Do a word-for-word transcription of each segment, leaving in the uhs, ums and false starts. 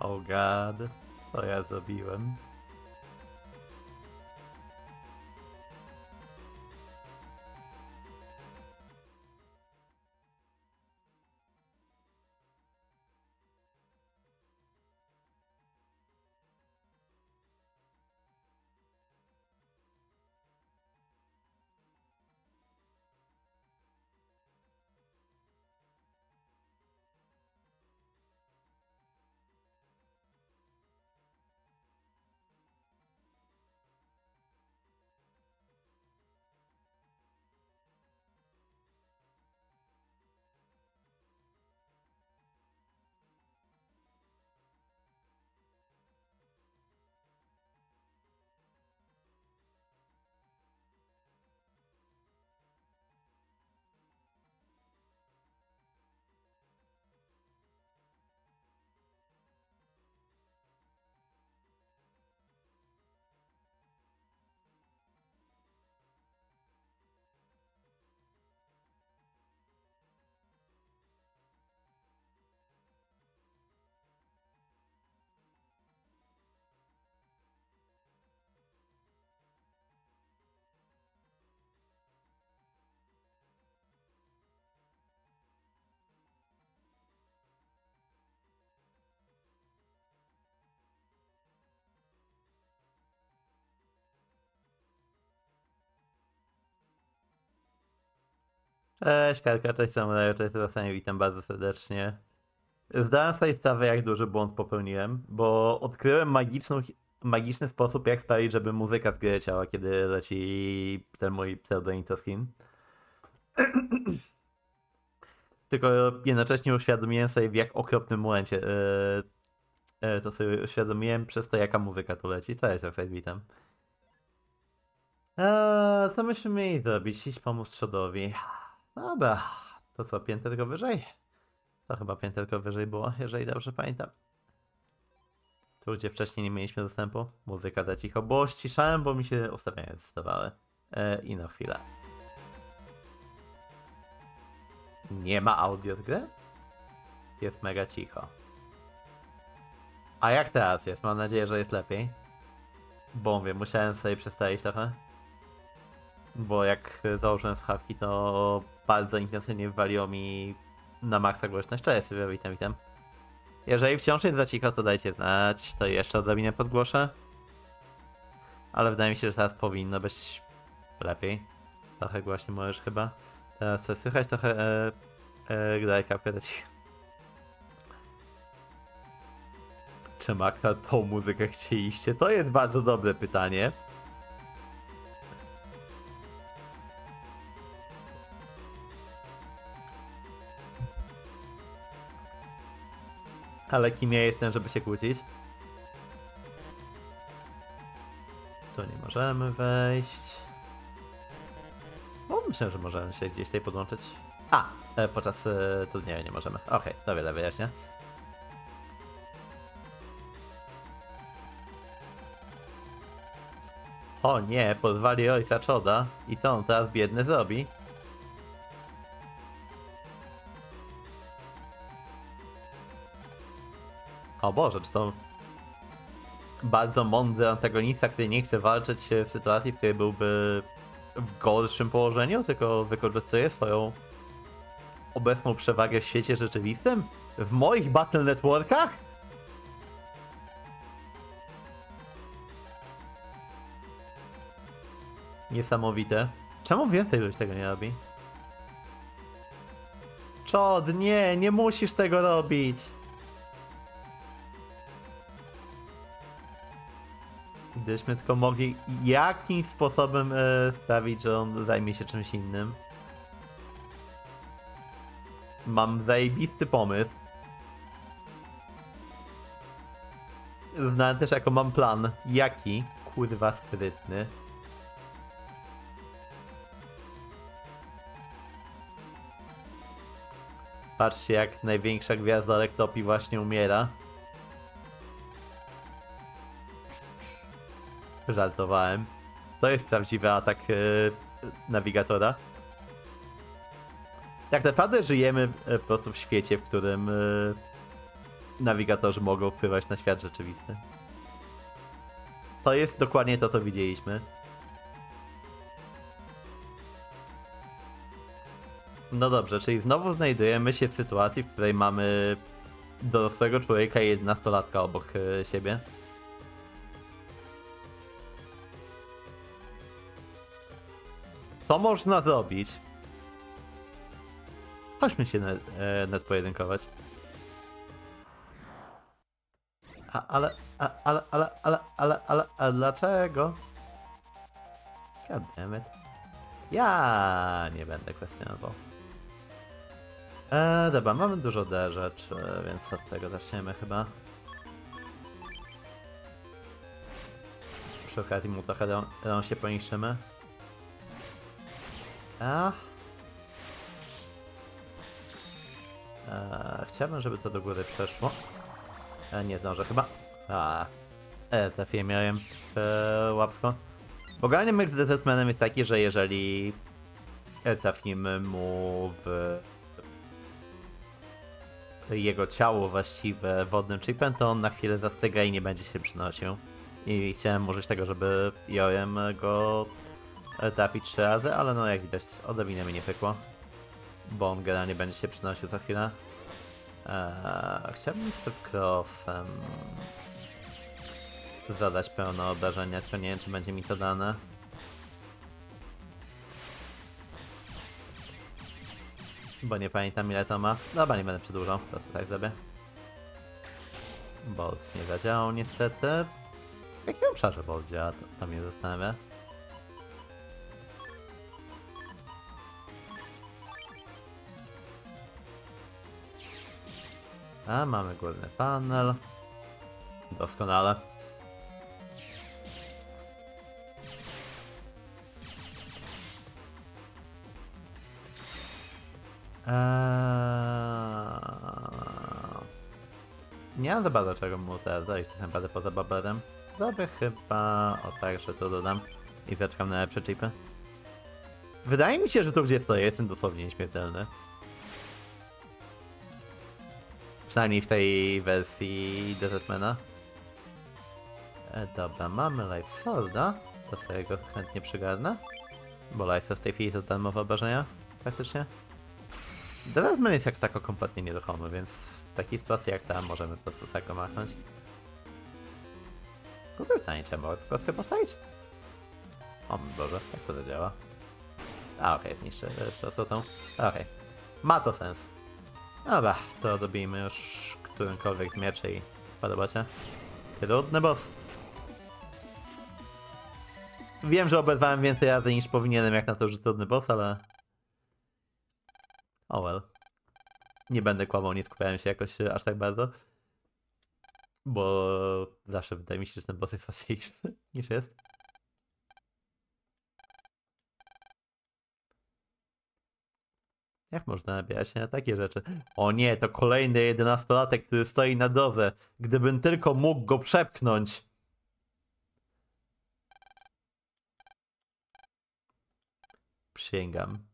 Oh god, co ja zrobiłem? Cześć Karka, cześć Samuel, cześć Rosaniu, witam bardzo serdecznie. Zdałem sobie sprawę, jak duży błąd popełniłem, bo odkryłem magiczną, magiczny sposób, jak sprawić, żeby muzyka z gry leciała, kiedy leci ten mój pseudo-introskin. Tylko jednocześnie uświadomiłem sobie, w jak okropnym momencie yy, yy, to sobie uświadomiłem przez to, jaka muzyka tu leci. Cześć Rosaniu, witam. Eee, co myśmy mieli zrobić? Iść pomóc Trzodowi. Dobra, to co, pięterko wyżej? To chyba pięterko wyżej było, jeżeli dobrze pamiętam. Tu, gdzie wcześniej nie mieliśmy dostępu. Muzyka za cicho, bo ściszałem, bo mi się ustawienia zestawały. E, I na chwilę. Nie ma audio z gry? Jest mega cicho. A jak teraz jest? Mam nadzieję, że jest lepiej. Bo mówię, musiałem sobie przestawić trochę. Bo jak założyłem słuchawki, to bardzo intensywnie wywaliło mi na maksa głośność. Cześć sobie, witam, witam. Jeżeli wciąż jest za cicho, to dajcie znać, to jeszcze odrobinę podgłoszę. Ale wydaje mi się, że teraz powinno być lepiej. Trochę głośniej możesz chyba. Teraz coś słychać, trochę e, e, daj kapkę za cicho. Czy maksa tą muzykę chcieliście? To jest bardzo dobre pytanie. Ale kim ja jestem, żeby się kłócić? Tu nie możemy wejść. Bo myślę, że możemy się gdzieś tutaj podłączyć. A! Podczas y, turnieju nie możemy. Okej, okay, to wiele wyjaśnia. O nie, pozwali ojca Trzoda. I to on teraz biedny zrobi. O Boże, czy to bardzo mądry antagonista, który nie chce walczyć w sytuacji, w której byłby w gorszym położeniu, tylko wykorzystuje swoją obecną przewagę w świecie rzeczywistym? W moich Battle Networkach? Niesamowite. Czemu więcej ludzi tego nie robi? Czod, nie, nie musisz tego robić! Gdyśmy tylko mogli jakimś sposobem yy, sprawić, że on zajmie się czymś innym. Mam zajebisty pomysł. Znany też jako mam plan. Jaki? Kurwa sprytny. Patrzcie, jak największa gwiazda Lektopi właśnie umiera. Żartowałem. To jest prawdziwy atak yy, nawigatora. Tak naprawdę żyjemy yy, po prostu w świecie, w którym yy, nawigatorzy mogą wpływać na świat rzeczywisty. To jest dokładnie to, co widzieliśmy. No dobrze, czyli znowu znajdujemy się w sytuacji, w której mamy dorosłego człowieka i jedenastolatka obok siebie. Co można zrobić? Chodźmy się net, net pojedynkować. A, ale, a, ale, ale, ale, ale, ale, ale, dlaczego? God damn it. Ja nie będę kwestionował. Eee, dobra, mamy dużo D rzeczy, więc od tego zaczniemy chyba. Przy okazji mu trochę rą rą się poniszczymy. A... Eee, chciałbym, żeby to do góry przeszło. Eee, nie zdążę chyba. A, eee, trafiłem miałem w eee, łapsko. W ogóle myk z Desertmanem jest taki, że jeżeli trafimy mu w jego ciało właściwe wodnym chipem, to on na chwilę zastyga i nie będzie się przynosił. I chciałem użyć tego, żeby Jorem go trafić trzy razy, ale no jak widać odrobinę mi nie pykło, bo on generalnie będzie się przynosił za chwilę. Eee, chciałbym z tym crossem zadać pełno obrażenia, tylko nie wiem, czy będzie mi to dane. Bo nie pamiętam, ile to ma. Dobra, nie będę przedłużał, po prostu tak zrobię. Bolt nie zadziałał niestety. W jakim obszarze bolt działa? To, to mnie zastanawia. A, mamy górny panel. Doskonale. Eee... Nie mam za bardzo czego mu teraz dojść, tak naprawdę poza baberem. Zrobię chyba... o tak, że to dodam i zaczekam na lepsze chipy. Wydaje mi się, że tu gdzie stoję jestem dosłownie nieśmiertelny. Przynajmniej w tej wersji Desertmana. E, dobra, mamy Life Sworda. To sobie go chętnie przygarnę. Bo Life Sword w tej chwili to darmowe obrażenia, praktycznie. Desertman jest jak tako kompletnie nieruchomy, więc w takiej sytuacji jak ta możemy po prostu tak go machnąć. Kurde, pytanie, czy mogę kostkę postawić? O mój Boże, jak to zadziała? A okej, okay, zniszczę prostotą. Okej, okay. Ma to sens. Dobra, to dobijmy już którymkolwiek miecz i podoba się. Trudny boss. Wiem, że oberwałem więcej razy niż powinienem jak na to, że trudny boss, ale... Oh well. Nie będę kłamał, nie skupiałem się jakoś aż tak bardzo. Bo zawsze wydaje mi się, że ten boss jest łatwiejszy niż jest. Jak można nabierać się na takie rzeczy? O nie, to kolejny jedenastolatek, który stoi na drodze. Gdybym tylko mógł go przepchnąć. Przysięgam.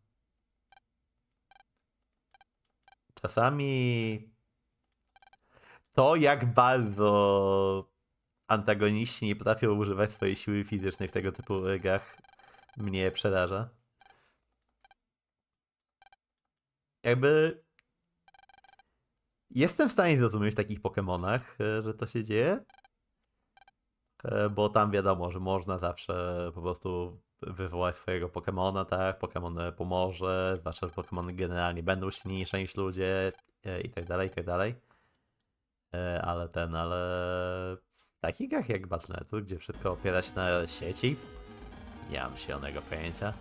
Czasami to, jak bardzo antagoniści nie potrafią używać swojej siły fizycznej w tego typu grach, mnie przeraża. Jakby jestem w stanie zrozumieć w takich Pokémonach, że to się dzieje, bo tam wiadomo, że można zawsze po prostu wywołać swojego Pokémona, tak? Pokémon pomoże, zwłaszcza, że Pokémony generalnie będą silniejsze niż ludzie i tak dalej, i tak dalej. Ale ten, ale w takich grach jak Battle Network, gdzie wszystko opiera się na sieci, nie mam silnego pojęcia.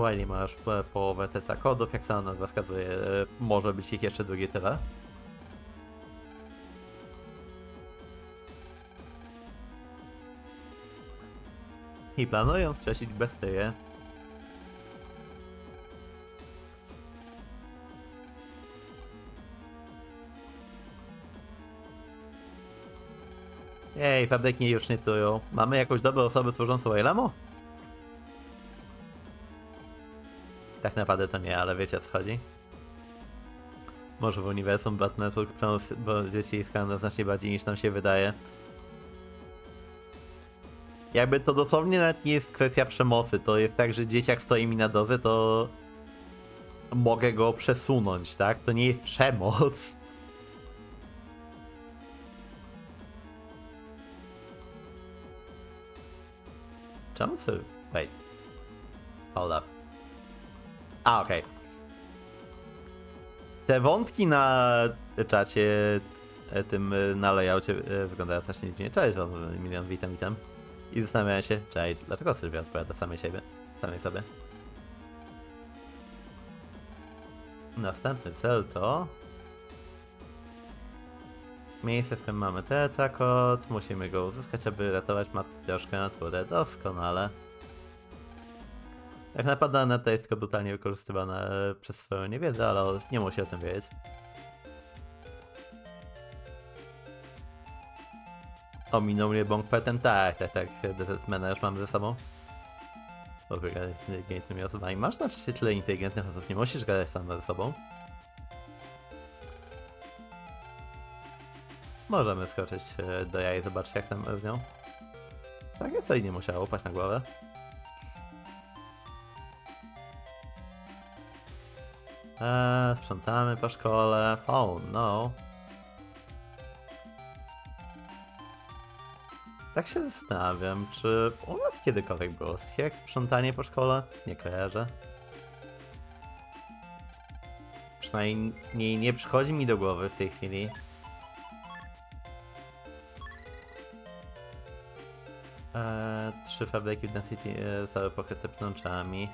Łajnie ma już połowę teta kodów, jak sama nazwa wskazuje, może być ich jeszcze drugie tyle. I planują wcześniej bestię. Ej, fabryki już nie trują. Mamy jakąś dobrą osobę tworzącą Wailamu? Tak naprawdę to nie, ale wiecie o co chodzi. Może w uniwersum Bad Network będzie się skandal znacznie bardziej niż nam się wydaje. Jakby to dosłownie nawet nie jest kwestia przemocy, to jest tak, że dzieciak stoi mi na drodze, to mogę go przesunąć, tak? To nie jest przemoc. Czemu sobie... Wait. Hold up. A, okej. Okay. Te wątki na czacie, tym na layoutie wyglądają strasznie dziwnie. Cześć wam, milion, witam, witam. I zastanawiam się, cześć, dlaczego Sylwia odpowiada samej siebie, samej sobie. Następny cel to... Miejsce, w którym mamy tetrachord. Musimy go uzyskać, aby ratować matrioszkę naturę. Doskonale. Tak naprawdę Aneta jest tylko brutalnie wykorzystywana przez swoją niewiedzę, ale nie musi o tym wiedzieć. Ominął mnie bąk petem? Tak, tak, tak. D Z-mana już mam ze sobą. Bo wygadać z inteligentnymi osobami. Masz znacznie tyle inteligentnych osób, nie musisz gadać sam ze sobą. Możemy skoczyć do jaj i zobaczyć, jak tam z nią. Tak, to i nie musiało paść na głowę. Eee, sprzątamy po szkole. Oh no. Tak się zastanawiam, czy u nas kiedykolwiek było jak sprzątanie po szkole? Nie kojarzę. Przynajmniej nie przychodzi mi do głowy w tej chwili. Eee, trzy fabryki w Density zostały pokryte pnączami.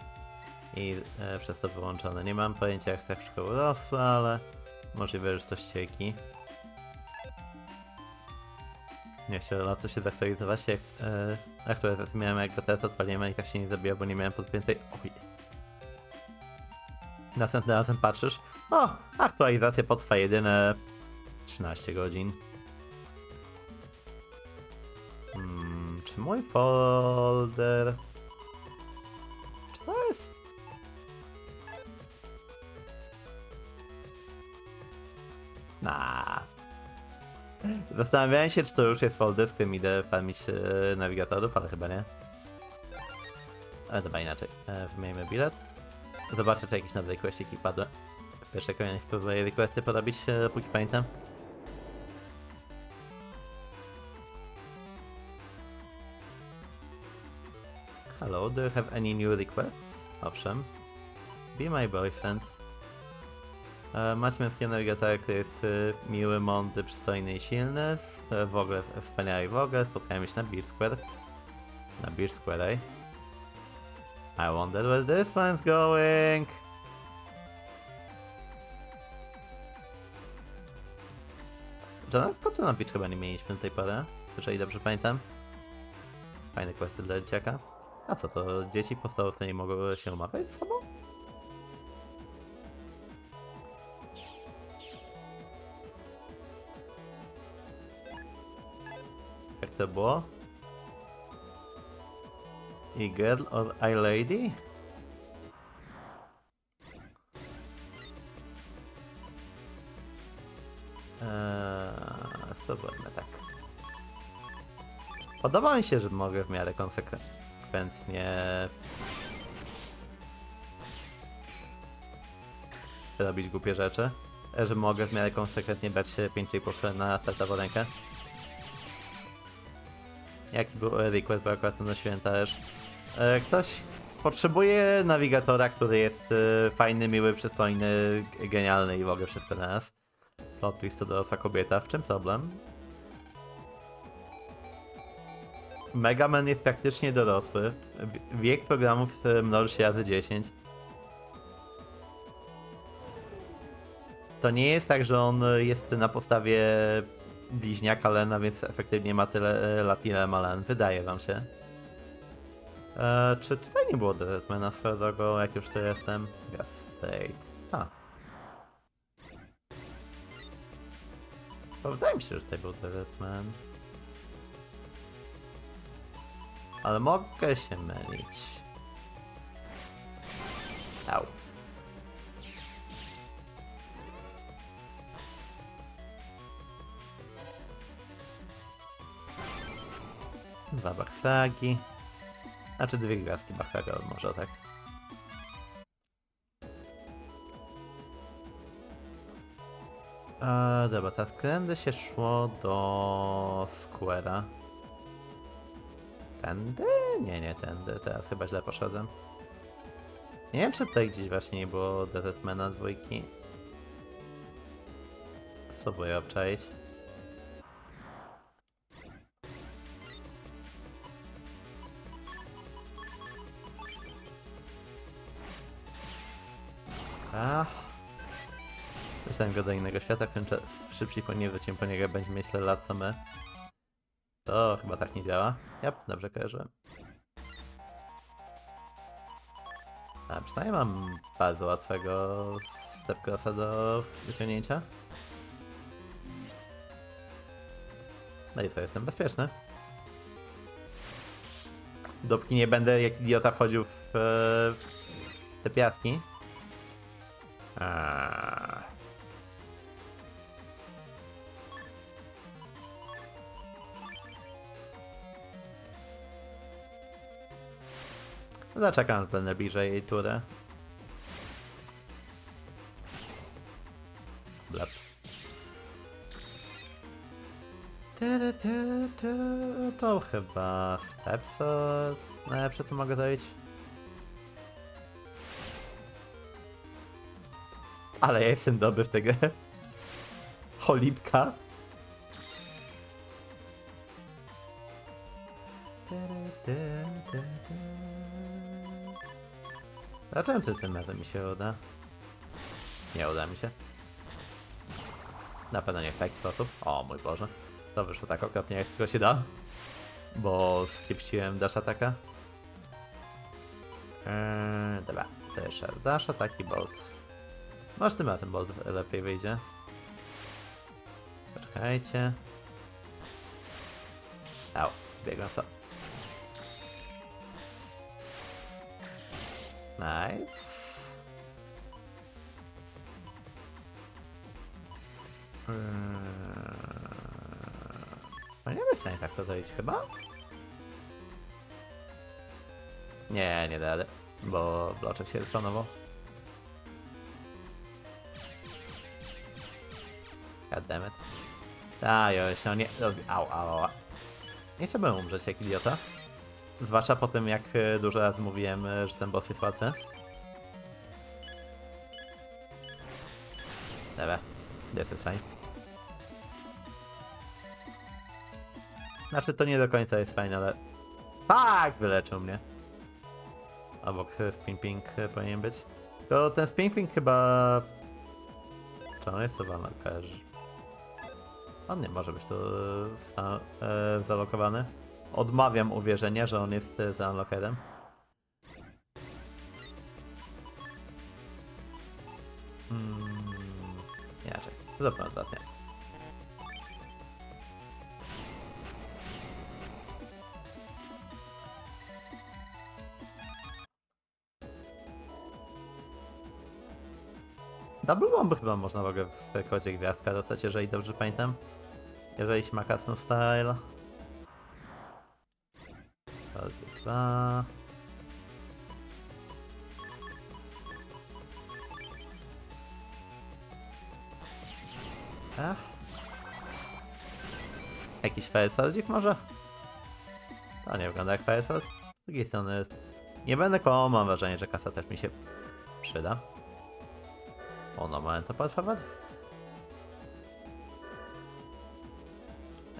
I e, przez to wyłączone. Nie mam pojęcia, jak tak szkoły rosły, ale możliwe, że to ścieki. Nie chciałem na to się zaktualizować, jak e, aktualizację miałem, jak go teraz odpaliłem i tak się nie zabiło, bo nie miałem podpiętej... Oj. Następnym razem patrzysz. O! Aktualizacja potrwa jedyne trzynaście godzin. Hmm, czy mój folder... To jest... Nah. Zastanawiałem się, czy to już jest folder, w którym idę farmić e, nawigatorów, ale chyba nie. Ale chyba inaczej. E, wymienimy bilet. Zobaczę, czy jakieś nowe requestiki padły. W pierwszej kolejności spróbuję requesty porobić, e, póki pamiętam. Hello, do you have any new requests? Owszem. Be my boyfriend. E, Macie męskiego nawigatora, który jest e, miły, mądry, przystojny i silny. E, w ogóle wspaniały w ogóle. Spotkałem się na Beer Square. Na Beer Square, eh? I wonder where this one's going. Żadnego skotu na beach chyba nie mieliśmy do tej pory. Jeżeli dobrze pamiętam. Fajne questy dla dzieciaka. A co to? Dzieci podstawowe nie mogą się umawiać z sobą? Jak to było? I girl or I lady? Eee, spróbujmy tak. Podoba mi się, że mogę w miarę konsekwentnie. Chętnie robić głupie rzeczy, że mogę w miarę konsekwentnie brać pięć i pół na startową rękę. Jaki był request, bo akurat nosiłem też. Ktoś potrzebuje nawigatora, który jest fajny, miły, przystojny, genialny i w ogóle wszystko dla nas. Plot twist to dorosła kobieta, w czym problem? Mega Man jest praktycznie dorosły. Wiek programów mnoży się razy dziesięć. To nie jest tak, że on jest na podstawie bliźniaka Lena, więc efektywnie ma tyle lat, ile ma Len. Wydaje wam się. Eee, czy tutaj nie było Deadmana swoją drogą, jak już tu jestem? Gas State. Wydaje mi się, że tutaj był Deadman. Ale mogę się mylić. Au. Dwa barflagi. Znaczy dwie gwiazdki barflaga, może tak. Eee, dobra, teraz krędy się szło do Square'a. Tędy? Nie, nie tędy. Teraz chyba źle poszedłem. Nie wiem, czy tutaj gdzieś właśnie nie było Desertmana dwójki. Spróbuję obczaić. Ach. Myślałem go do innego świata, w szybciej po nie wrócimy po niego, będzie myślę lato my. To chyba tak nie działa. Jap, dobrze kojarzyłem. A przynajmniej mam bardzo łatwego stepcrossa do wyciągnięcia. No i co, jestem bezpieczny. Dopóki nie będę jak idiota wchodził w, w te piaski. Eee. Zaczekam, będę bliżej jej turę. Blap. To chyba Stepso najlepsze to mogę zrobić. Ale ja jestem dobry w tę grę. Cholipka. Zacząłem czy tym razem mi się uda? Nie uda mi się. Na pewno nie w taki sposób. O mój Boże. To wyszło tak okropnie jak tylko się da. Bo skipsiłem dash ataka. Yy, dobra, to jeszcze dash ataki bolt. Może tym razem bolt lepiej wyjdzie. Poczekajcie. Au, biegam w to. Nice. No nie jestem w stanie tak to zrobić chyba? Nie, nie da, bo bloczek się zplanował. Goddammit. A już, no nie. Au, au, au. Nie chciałbym umrzeć jak idiota. Zwłaszcza po tym, jak dużo razy mówiłem, że ten boss jest łatwy. Dobra, this is fine. Znaczy, to nie do końca jest fajne, ale... Fuck! Wyleczył mnie. Obok Spring Pink powinien być. Tylko ten Spring Pink chyba... Czy on jest to wolno? On nie może być tu za e, zalokowany. Odmawiam uwierzenia, że on jest za unlockerem. Hmm. Nie, czekaj. Zróbmy odwrotnie. Double bomby chyba można w ogóle w kodzie gwiazdka dostać, jeżeli dobrze pamiętam. Jeżeli się ma custom style. dwa. Ach. Jakiś firesordzik może? To nie wygląda jak firesord. Z drugiej strony nie będę koło, mam wrażenie, że kasa też mi się przyda. O, no momento, por favor.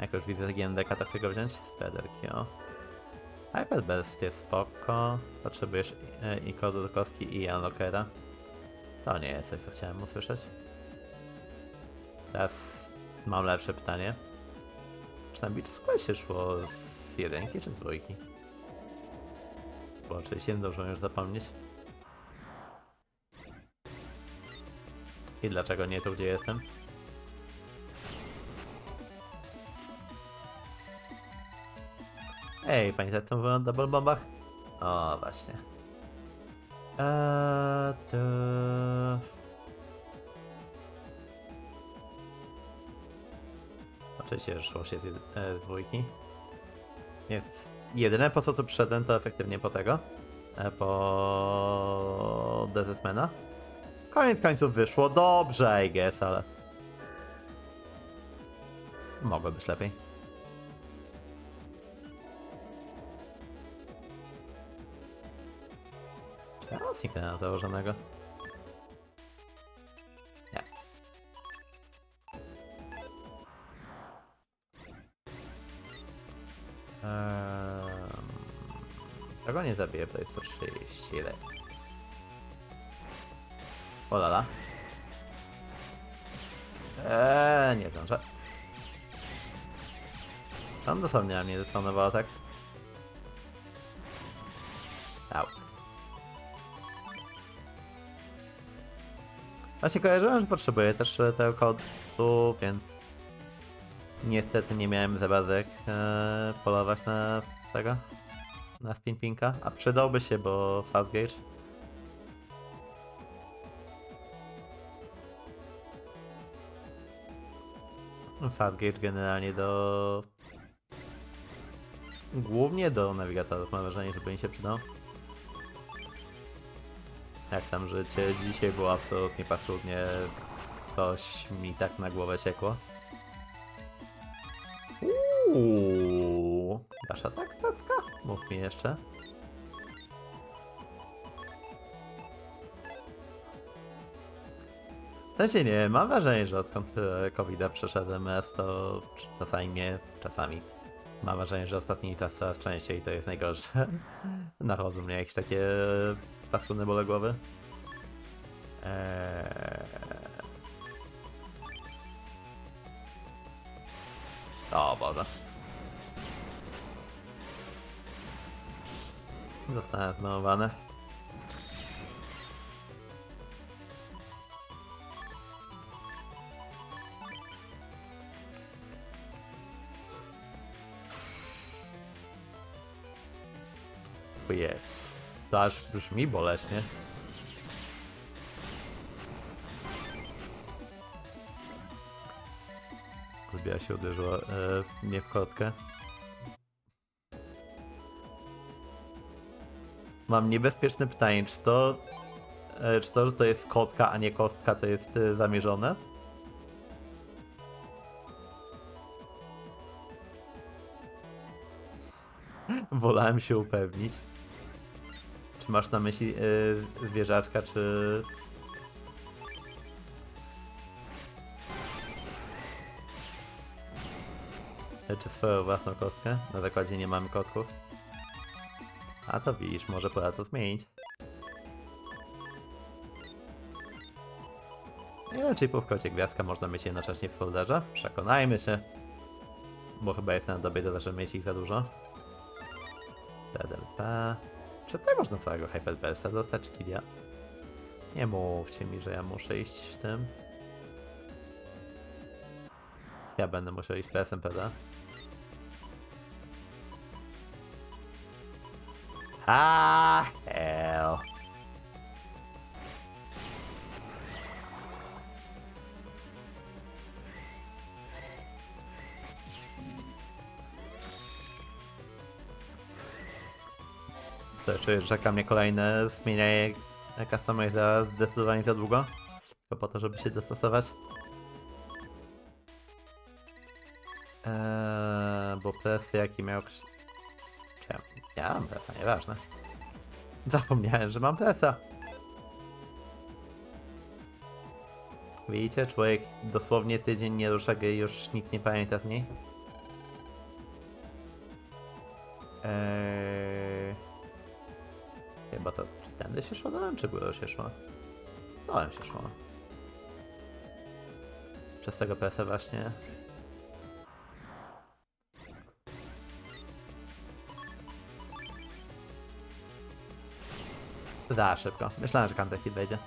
Jak już widzę G M D K, to chcę go wziąć. Spederki, o. Hyperburst jest spoko. Potrzebujesz i, i kodu do kostki i unlockera. To nie jest coś, co chciałem usłyszeć. Teraz mam lepsze pytanie. Czy na Beach Square się szło z jedynki czy dwójki? Bo oczywiście dobrze już zapomnieć. I dlaczego nie tu, gdzie jestem? Ej, pani za to mówiła o double bombach? O, właśnie. Eee, to... Oczywiście, że szło się z, e, z dwójki. Więc jedyne po co tu przyszedłem to efektywnie po tego. Po Desertmana. Koniec końców wyszło dobrze, I guess, ale... Mogło być lepiej. Czy ja mam Sinclaira założonego? Nie. Tego nie zabiję, to jest sto trzydzieści lek. O lala. Eee, nie zdążę. Tam dosłownie mnie detonowało, tak? Au. Właśnie kojarzyłem, że potrzebuję też tego kodu, więc... Niestety nie miałem za bardzo jak eee, polować na tego. Na Spinpinka, a przydałby się, bo fast gauge. Fast gauge generalnie do... Głównie do nawigatorów mam wrażenie, żeby mi się przydał. Jak tam życie dzisiaj było absolutnie paskudnie. Coś mi tak na głowę ciekło. Uuuu, wasza tak tatka? Mów mi jeszcze. W sensie nie, mam wrażenie, że odkąd kowida przeszedłem raz, to czasami nie, czasami. Mam wrażenie, że ostatni czas coraz częściej to jest najgorsze. Nachodzą mnie jakieś takie paskudne bóle głowy. Eee... O Boże. Zostałem zmałowany. Jest. To aż brzmi boleśnie. Zbija się uderzyła, nie w kotkę. Mam niebezpieczne pytanie, czy to, czy to, że to jest kotka, a nie kostka, to jest zamierzone? Wolałem się upewnić. Czy masz na myśli yy, zwierzaczka, czy... Czy swoją własną kostkę? Na zakładzie nie mamy kotków. A to widzisz, może pora to zmienić. I raczej po wkrocie gwiazdka można mieć jednocześnie w folderze. Przekonajmy się. Bo chyba jest na dobie to, że mieć ich za dużo. T D P. Czy tutaj można całego Hyperbursta dostać, Kilia? Nie mówcie mi, że ja muszę iść w tym. Ja będę musiał iść P S M, prawda? Ah, hell. Czy czeka mnie kolejne zmienianie customiza zdecydowanie za długo? Tylko po to, żeby się dostosować. Eee, bo presja jaki miał... Ja mam presa, nieważne. Zapomniałem, że mam presa. Widzicie, człowiek dosłownie tydzień nie rusza gry i już nic nie pamięta z niej. Eee... Chyba to... Czy tędy się szło dołem, czy górą się szło? Dołem się szło. Przez tego presa właśnie... Da szybko. Myślałem, że Counter Hit wejdzie.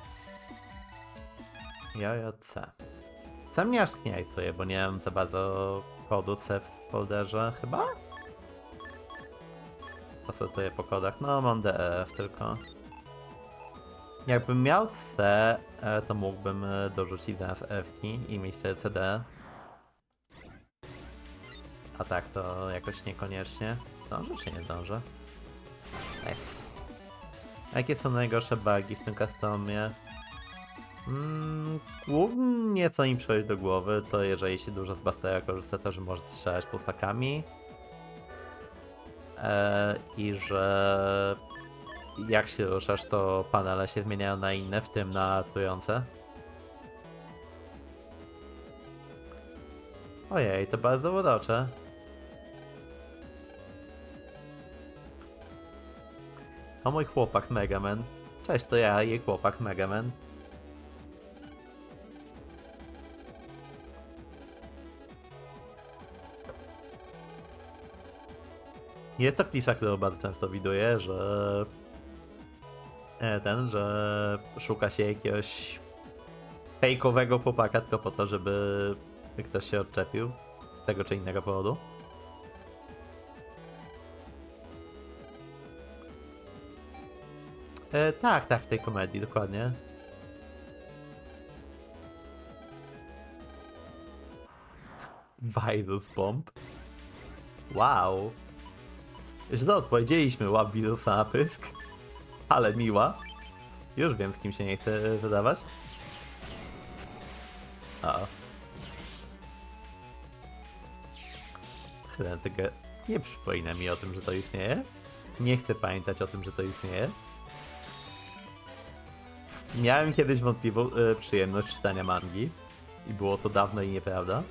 J J C. Sam nie aż tkniajcuję, bo nie mam za bardzo kodu C w folderze chyba? Posłuchuję po kodach. No mam D F tylko. Jakbym miał C, to mógłbym dorzucić do nas F-ki i mieć C D. A tak to jakoś niekoniecznie. Dążę czy nie dążę? Yes. Jakie są najgorsze bugi w tym customie? Mm, głównie co im przychodzi do głowy, to jeżeli się dużo z Bastera korzysta, to że może strzelać pulsakami. Eee, I że jak się ruszasz, to panele się zmieniają na inne, w tym na trujące. Ojej, to bardzo urocze. O mój chłopak Megaman. Cześć, to ja, jej chłopak Megaman. Jest to klisza, którą bardzo często widuję, że ten, że szuka się jakiegoś fejkowego chłopaka tylko po to, żeby ktoś się odczepił z tego czy innego powodu. E, tak, tak, w tej komedii, dokładnie. Wirus bomb. Wow. Źle odpowiedzieliśmy, łap wirusa na pysk. Ale miła. Już wiem, z kim się nie chce zadawać. O. Chyba nie przypomina mi o tym, że to istnieje. Nie chcę pamiętać o tym, że to istnieje. Miałem kiedyś wątpliwą y, przyjemność czytania mangi. I było to dawno i nieprawda.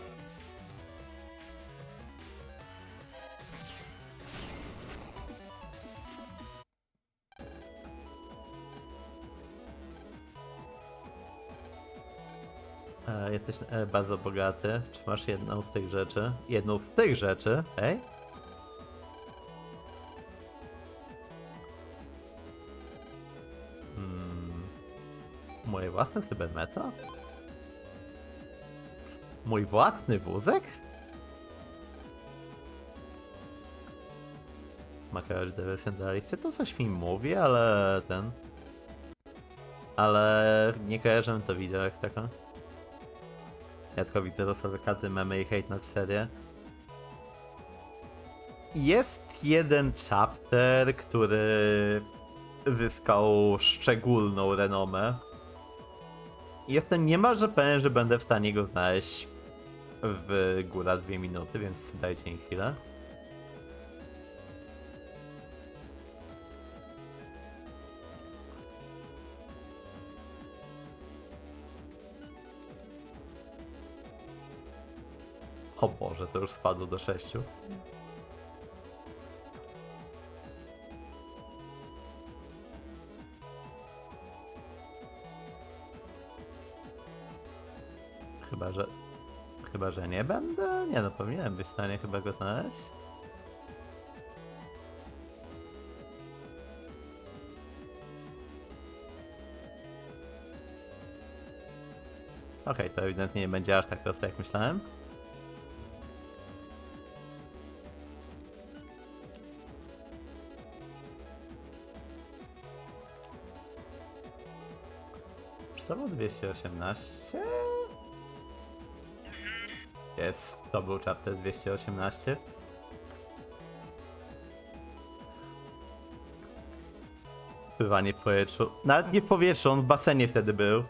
E, jesteś e, bardzo bogaty. Czy masz jedną z tych rzeczy? Jedną z tych rzeczy? Ej? Moje własne cybermeca? Mój własny wózek? Makarosz Deversendaliście? To coś mi mówi, ale ten... Ale nie kojarzę to widział jak taka. Ja tylko widzę losowe karty, memy i hejt na serię. Jest jeden chapter, który zyskał szczególną renomę. Jestem niemalże pewien, że będę w stanie go znaleźć w góra dwie minuty, więc dajcie mi chwilę. O Boże, to już spadło do sześciu. Chyba, że... Chyba, że nie będę? Nie no, powinienem być w stanie chyba go znaleźć. Okej, okay, to ewidentnie nie będzie aż tak proste jak myślałem. Czy to było dwieście osiemnaście? Jest, to był chapter dwieście osiemnaście. Pływanie w powietrzu. Nawet nie w powietrzu, on w basenie wtedy był.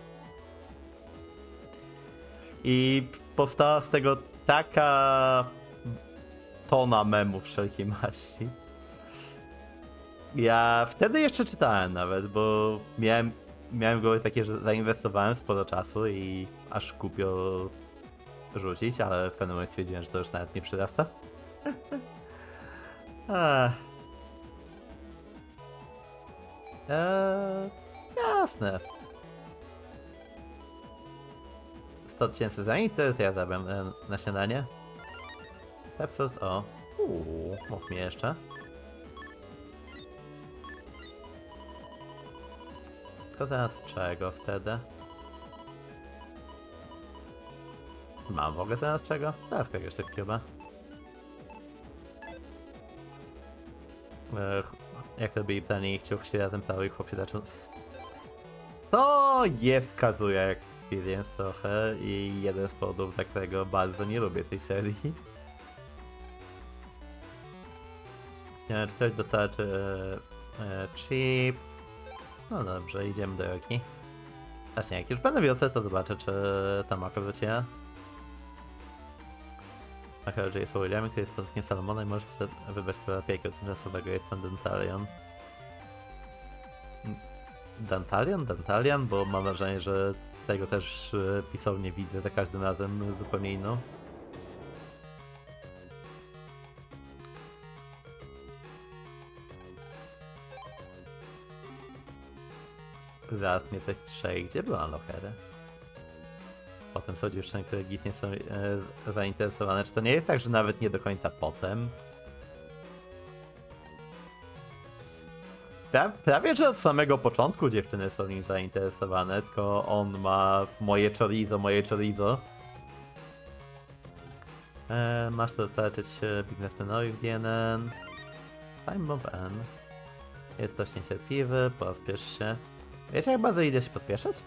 I powstała z tego taka tona memów wszelkiej maści. Ja wtedy jeszcze czytałem nawet, bo miałem, miałem w głowie takie, że zainwestowałem sporo czasu i aż kupio... rzucić, ale w pewnym momencie stwierdziłem, że to już nawet nie przyrasta. eee. Eee, jasne. sto tysięcy za internet, ja zabrałem e, na śniadanie. Sepsot, o. Uuu, mów mi jeszcze. Tylko teraz czego wtedy? Mam w ogóle zaraz czego? Teraz kogoś chyba. Ech, jak robili planie i chciał się razem prawo i chłop się zaczął... To jest Kazuya Experience trochę i jeden z powodów, dla którego bardzo nie lubię tej serii. E, czy ktoś dostarczy e, e, chip? No dobrze, idziemy do Joki. Właśnie, jak już będę wiotę, to zobaczę, czy tam akurat się. Makaro J. William, Williamy, który jest podatkiem Salomona i może wybrać króla piekieł tymczasowego. Jest pan Dantalion. Dantalion? Dantalion? Bo mam wrażenie, że tego też pisał nie widzę za każdym razem zupełnie inną. Zaraz mnie coś trzej. Gdzie była Lohery? Potem są dziewczyny, które gitnie są e, zainteresowane. Czy to nie jest tak, że nawet nie do końca potem? Pra, prawie, że od samego początku dziewczyny są nim zainteresowane, tylko on ma moje chorizo, moje chorizo. E, masz to dostarczyć biznesmenowi w D N N. Time Bomb N. Jest dość niecierpliwy, pospiesz się. Wiecie, jak bardzo idę się pospieszać?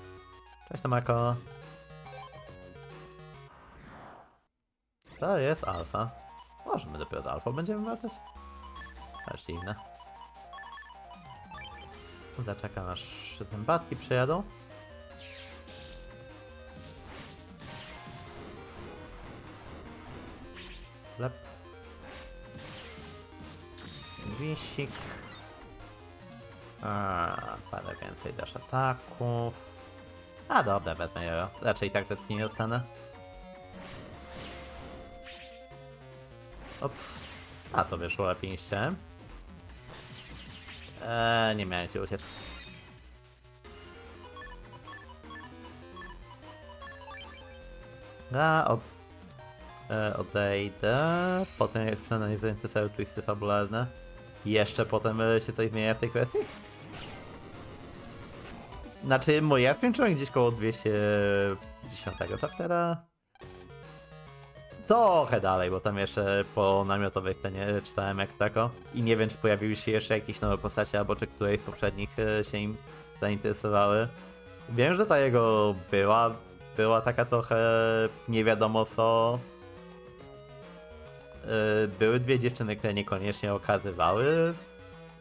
Cześć, Tomako. To jest alfa. Możemy dopiero z alfą będziemy walczyć. Aż dziwne. Zaczekam, aż zębatki przyjadą. Lep. Wisik. A, parę więcej dasz ataków. A dobra, wezmę jojo. Raczej i tak zetki nie dostanę. Ops. A to wyszło lepiej niż chciałem. Eee, nie miałem cię uciec. A, od... e, odejdę. Potem jak przeanalizuję te całe twisty fabularne. Jeszcze potem się coś zmienia w tej kwestii? Znaczy, mój ja skończyłem gdzieś koło dwieście dziesięć chaptera. Trochę dalej, bo tam jeszcze po namiotowej scenie czytałem jak tako. I nie wiem, czy pojawiły się jeszcze jakieś nowe postacie, albo czy któreś z poprzednich się im zainteresowały. Wiem, że ta jego była, była taka trochę nie wiadomo co. Były dwie dziewczyny, które niekoniecznie okazywały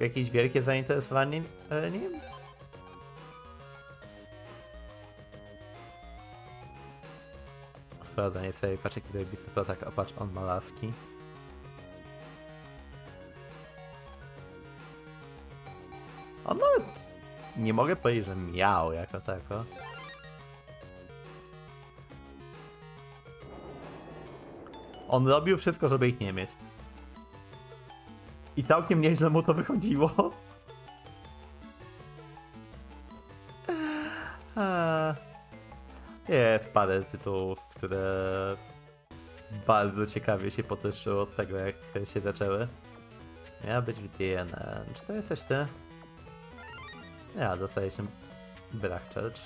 jakieś wielkie zainteresowanie nim. Wprowadzenie sobie paczek i dojebisty platak, opatrz, on ma laski. On nawet nie mogę powiedzieć, że miał jako tako. On robił wszystko, żeby ich nie mieć. I całkiem nieźle mu to wychodziło. Jest parę tytułów, które bardzo ciekawie się potoczyły od tego, jak się zaczęły. Miała być w D N N. Czy to jesteś ty? Ja, dostaję się brak church.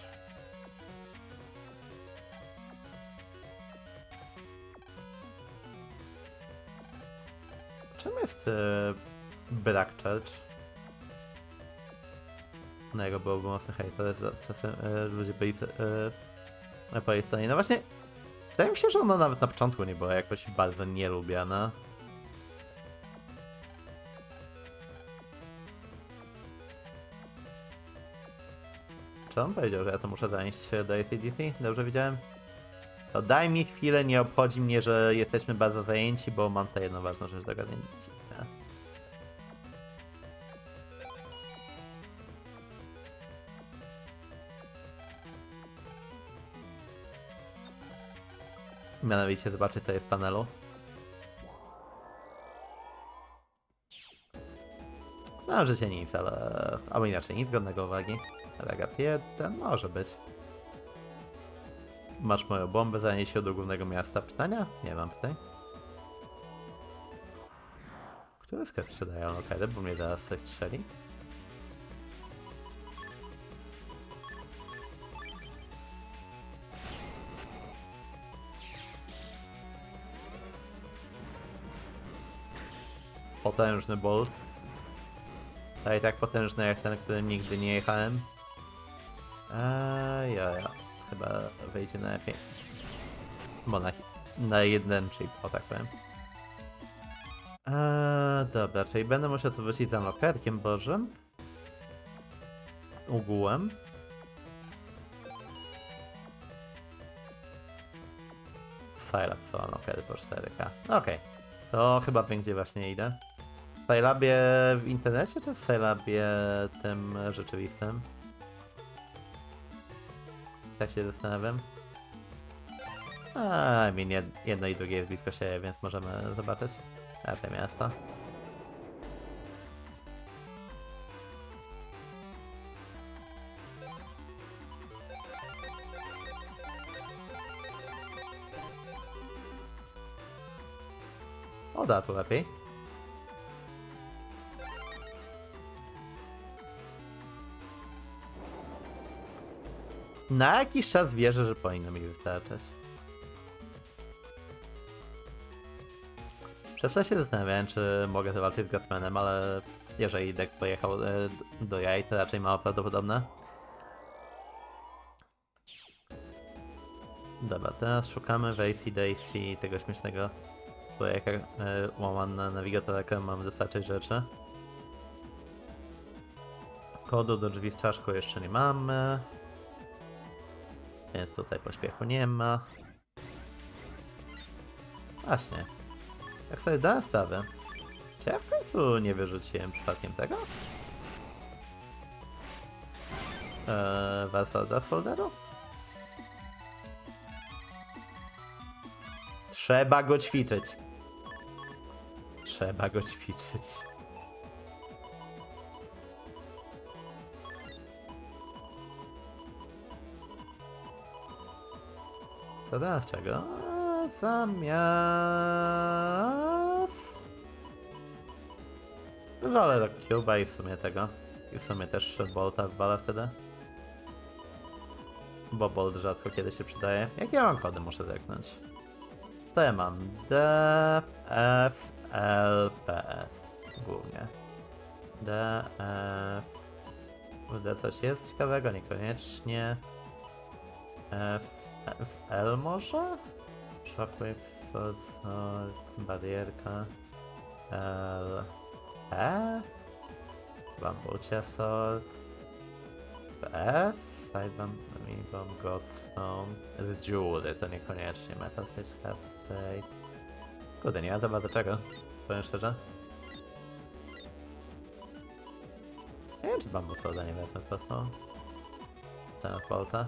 Czym jest yy, brak church? No jego byłoby mocny hejt, ale czasem yy, ludzie byli na twojej stronie. No właśnie, wydaje mi się, że ona nawet na początku nie była jakoś bardzo nielubiana. Czy on powiedział, że ja to muszę zanieść do A C D C? Dobrze widziałem? To daj mi chwilę, nie obchodzi mnie, że jesteśmy bardzo zajęci, bo mam tutaj jedną ważną rzecz do gadania. Mianowicie zobaczę, co jest w panelu. No, życie nic, ale... albo inaczej, nic godnego uwagi. Regap jeden może być. Masz moją bombę, zanieś się do głównego miasta. Pytania? Nie mam pytań. Które sklep sprzedają lokale, bo mnie zaraz coś strzeli? Potężny bolt. Ale tak potężny jak ten, którym nigdy nie jechałem. Eee, ja, ja. Chyba wejdzie na lepiej. Bo na, na jeden chip, o tak powiem. Eee, dobra, czyli będę musiał to wyślić za lokerkiem bożym. Ogółem. Scilab są lokery po cztery K. Okej, okay. To chyba wiem, gdzie właśnie idę. W Scilabie w internecie, czy w Scilabie tym rzeczywistym? Tak się zastanawiam. A, I mean, jedno i drugie jest blisko siebie, więc możemy zobaczyć. A to miasto. O, da tu lepiej. Na jakiś czas wierzę, że powinno mi wystarczyć. Przez to się zastanawiałem, czy mogę zawalczyć z Gatmanem, ale jeżeli deck pojechał do jaj, to raczej mało prawdopodobne. Dobra, teraz szukamy w A C D C tego śmiesznego człowieka, łaman na nawigatora, którym mamy dostarczyć rzeczy. Kodu do drzwi z czaszką jeszcze nie mamy, więc tutaj pośpiechu nie ma. Właśnie. Jak sobie dałem sprawę, czy ja w końcu nie wyrzuciłem przypadkiem tego? Eee, Warsalda z folderu? Trzeba go ćwiczyć. Trzeba go ćwiczyć. To teraz czego? Zamiast... Wywalę do Cuba i w sumie tego. I w sumie też Bolta wywalę wtedy. Bo Bolt rzadko kiedy się przydaje. Jakie ja mam kody muszę zerknąć? To ja mam D, F, L, P, S. Głównie. D, F... D coś jest ciekawego? Niekoniecznie. F, F, L może? Shockwave, barierka, L, E, Bambucia Sword, S, Sidebomb, Minibomb, Godstone, z dziury, to niekoniecznie Metal Switch, Update. Kurde, nie ma chyba do czego, powiem szczerze. Nie wiem, czy Bambu Sworda nie wezmę po prostu. Cenę Volta.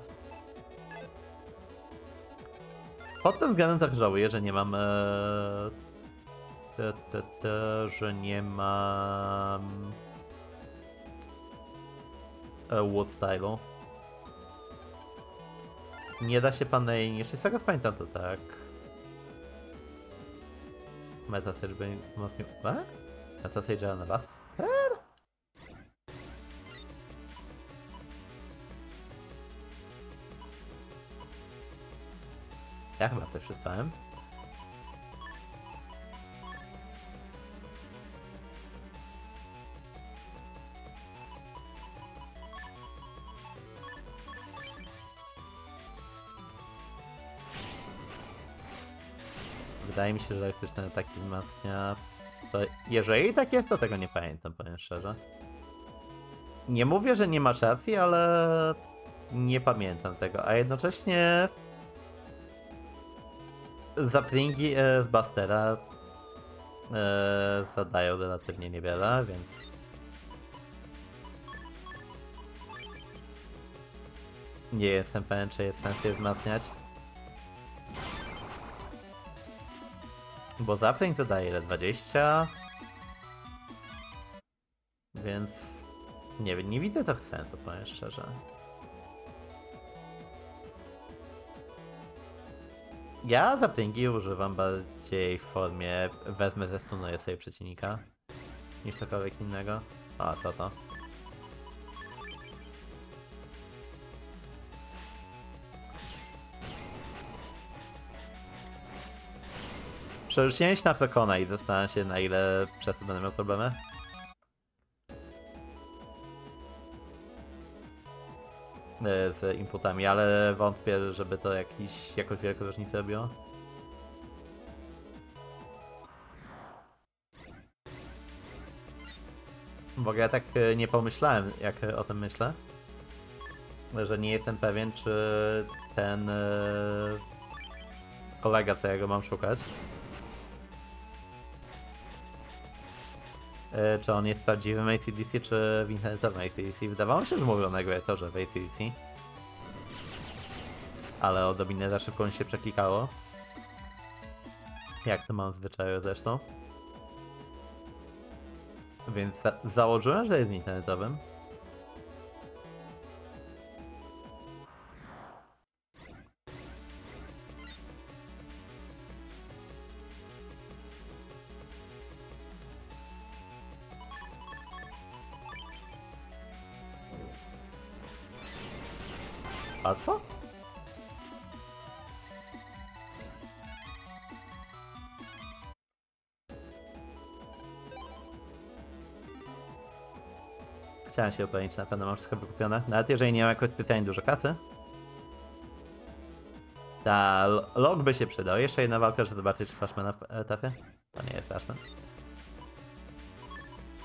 Pod tym względem tak żałuję, że nie mam... Te, te, te, że nie mam... Wood stylu. Nie da się pan najniższej, z tego pamiętam to tak. Meta Sage by mocniej... E? Meta Sage na was? Ja chyba coś przespałem. Wydaje mi się, że elektryczne ataki wzmacnia... To jeżeli tak jest, to tego nie pamiętam, powiem szczerze. Nie mówię, że nie masz racji, ale... nie pamiętam tego, a jednocześnie... Zaplingi e, z Bustera e, zadają relatywnie niewiele, więc... Nie jestem pewien, czy jest sens je wzmacniać. Bo zapling zadaje ile? dwadzieścia? Więc... Nie, nie widzę to sensu, powiem szczerze. Ja zaplingi używam bardziej w formie wezmę, zestunuję sobie przeciwnika niż cokolwiek innego. A co to? Przerzuciłem się na Frokona i zastanawiam się, na ile przez to będę miał problemy. Z inputami, ale wątpię, żeby to jakiś, jakąś wielką różnicę robiło. Bo ja tak nie pomyślałem, jak o tym myślę, że nie jestem pewien, czy ten kolega, którego mam szukać, czy on jest prawdziwym A C D C, czy w internetowym A C D C. Wydawało mi się, że mówił o negretorze w A C D C. Ale o Dominę za szybko mi się przeklikało. Jak to mam w zwyczaju zresztą. Więc za założyłem, że jest internetowym. Łatwo? Chciałem się upewnić, na pewno mam wszystko wykupione. Nawet jeżeli nie mam jakoś pytań dużo kasy. Ta log by się przydał. Jeszcze jedna walka, żeby zobaczyć Flashmana w etapie. To nie jest Flashman.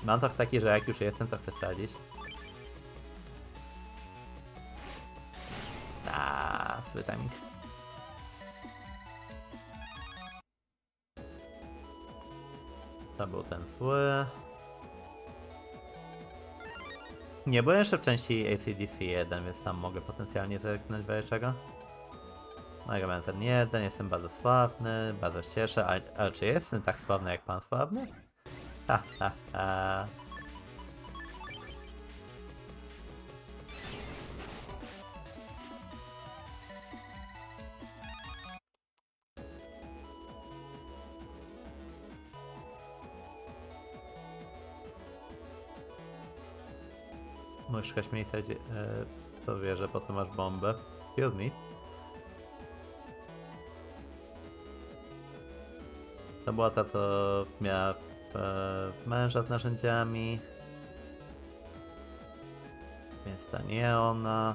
Mam to taki, że jak już jestem, to chcę sprawdzić. Aaa, zły timing. To był ten zły. Nie byłem jeszcze w części A C D C jeden, więc tam mogę potencjalnie zerknąć byle czego. Mega Mancer jeden, jestem bardzo sławny, bardzo się cieszę, ale, ale czy jestem tak sławny jak pan sławny? Ha, ha, ha. Możesz szukać miejsca, gdzie... Yy, to wie, że potem masz bombę. Excuse me. To była ta, co miała yy, męża z narzędziami. Więc ta nie ona.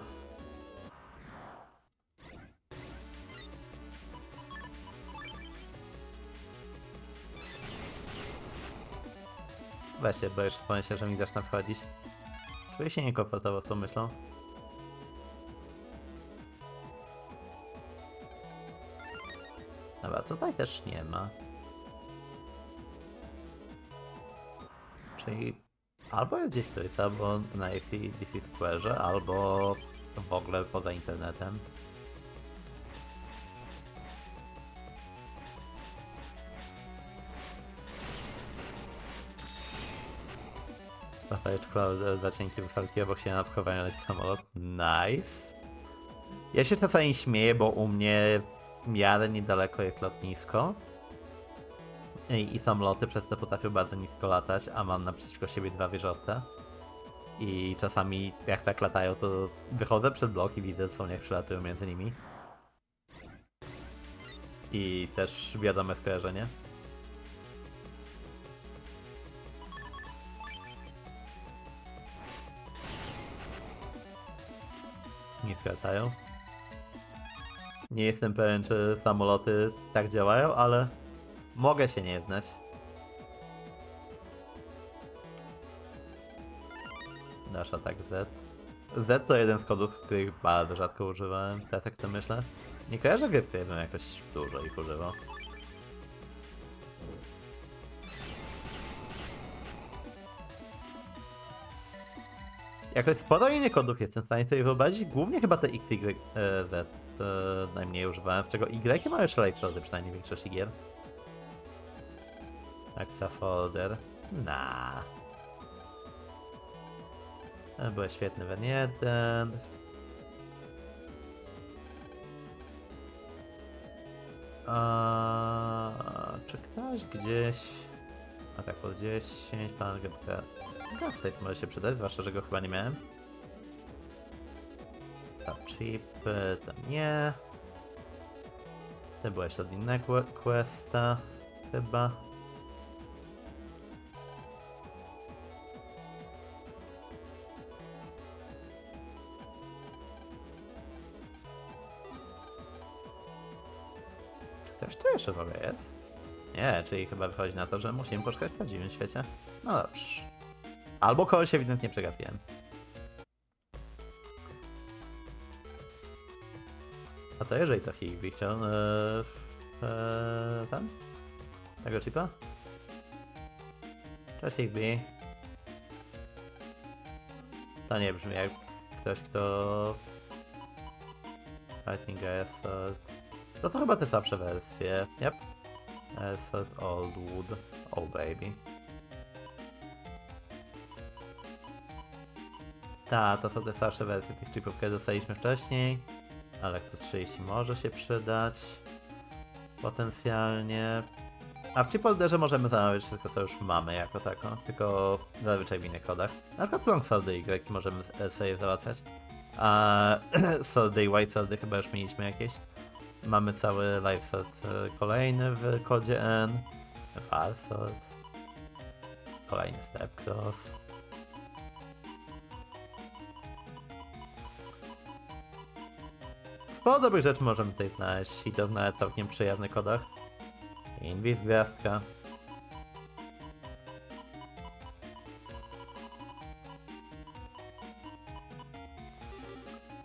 Weź się, bo jeszcze pomyślę, że mi zaczyna wchodzić. Czuję się niekomfortowo z tą myślą. Dobra, tutaj też nie ma. Czyli albo jest gdzieś ktoś, albo na A C D C Square'ze, albo w ogóle poza internetem. Za cienkie wyfalki obok się napakowałem na samolot. Nice. Ja się czasami śmieję, bo u mnie w miarę niedaleko jest lotnisko. I, i samoloty przez to potrafią bardzo nisko latać, a mam naprzeciwko siebie dwa wieżowce. I czasami jak tak latają, to wychodzę przed blok i widzę, co nie przylatują między nimi. I też wiadome skojarzenie. Nie skratają. Nie jestem pewien, czy samoloty tak działają, ale mogę się nie znać. Dash Attack Z. Z to jeden z kodów, których bardzo rzadko używałem, teraz jak to myślę. Nie kojarzę gry, które bym jakoś dużo ich używał. Jakoś sporo innych kodów jestem w stanie sobie wyobrazić, głównie chyba te X Y Z e, najmniej używałem, z czego Y ma już elektrody przynajmniej w większości gier. Aksa folder. Nah. Były świetny w jeden. Eee, czy ktoś gdzieś... A tak po dziesięć, pan G P T. Gasset może się przydać, zwłaszcza, że go chyba nie miałem. Ta chip, to nie. To była jeszcze od innego questa, chyba. Coś tu jeszcze w ogóle jest? Nie, czyli chyba wychodzi na to, że musimy poszukać w prawdziwym świecie. No dobrze. Albo kogoś ewidentnie przegapiłem. A co jeżeli to Higby chciał? Eee, eee, tam? Tego chipa? Cześć Higby. To nie brzmi jak ktoś, kto... I think I assault... To są chyba te słabsze wersje. Yep. Assault old wood. Oh baby. Ta, to są te starsze wersje tych chipów, które dostaliśmy wcześniej. Ale Electro trzydzieści może się przydać. Potencjalnie. A w chipolderze możemy zamawiać wszystko, co już mamy jako tako. Tylko zazwyczaj w innych kodach. Na przykład Long Soldy Y możemy sobie załatwiać. A Soldy i White Soldy chyba już mieliśmy jakieś. Mamy cały live sort kolejny w kodzie N. Far sort. Kolejny step cross. Sporo dobrych rzeczy możemy tutaj znaleźć i to w nawet całkiem przyjaznych kodach. Invis gwiazdka.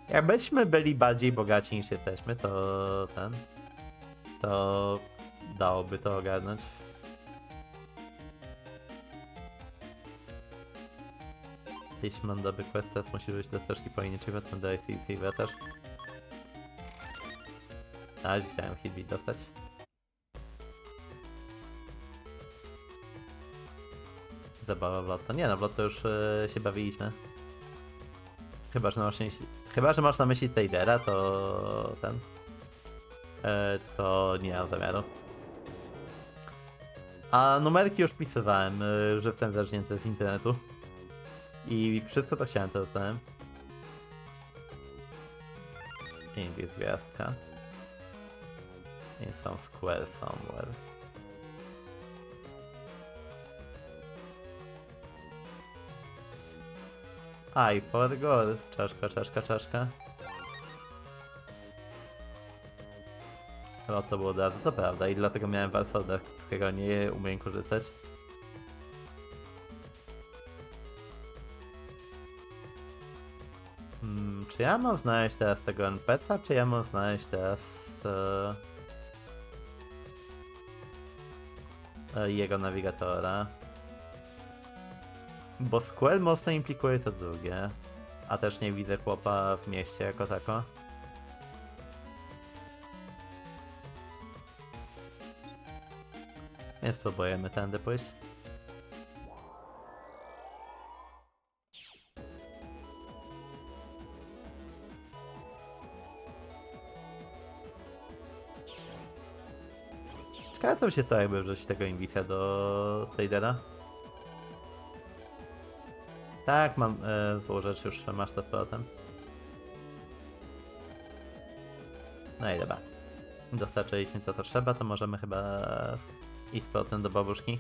Jakbyśmy byli bardziej bogaci niż jesteśmy, to ten... To... dałoby to ogarnąć. Jeśli mam dobry quest, teraz musi być do stożki po inaczej, bo ten D L C wracasz. Na razie chciałem Higby dostać. Zabawa w lotto. Nie no, w lotto już yy, się bawiliśmy. Chyba że, masz, chyba, że masz na myśli tradera, to ten. Yy, to nie mam zamiaru. A numerki już pisywałem, yy, że jestem zacznięty z internetu. I wszystko to chciałem, to dostałem. Indie z gwiazdka. Nie są square somewhere. I forgot. Czaszka, czaszka, czaszka. No to było dawno, to prawda. I dlatego miałem warsolda, z którego nie umiem korzystać. Hmm, czy ja mam znaleźć teraz tego N P C-a, czy ja mam znaleźć teraz... Uh... jego nawigatora. Bo Square mocno implikuje to drugie. A też nie widzę chłopa w mieście jako tako. Więc spróbujemy tędy pójść. Ciekawe się co jakby wrzucić tego inwicia do tradera. Tak, mam e, złą rzecz, już masz to potem. No i dobra. Dostarczyliśmy to co trzeba, to możemy chyba iść z powrotem do babuszki.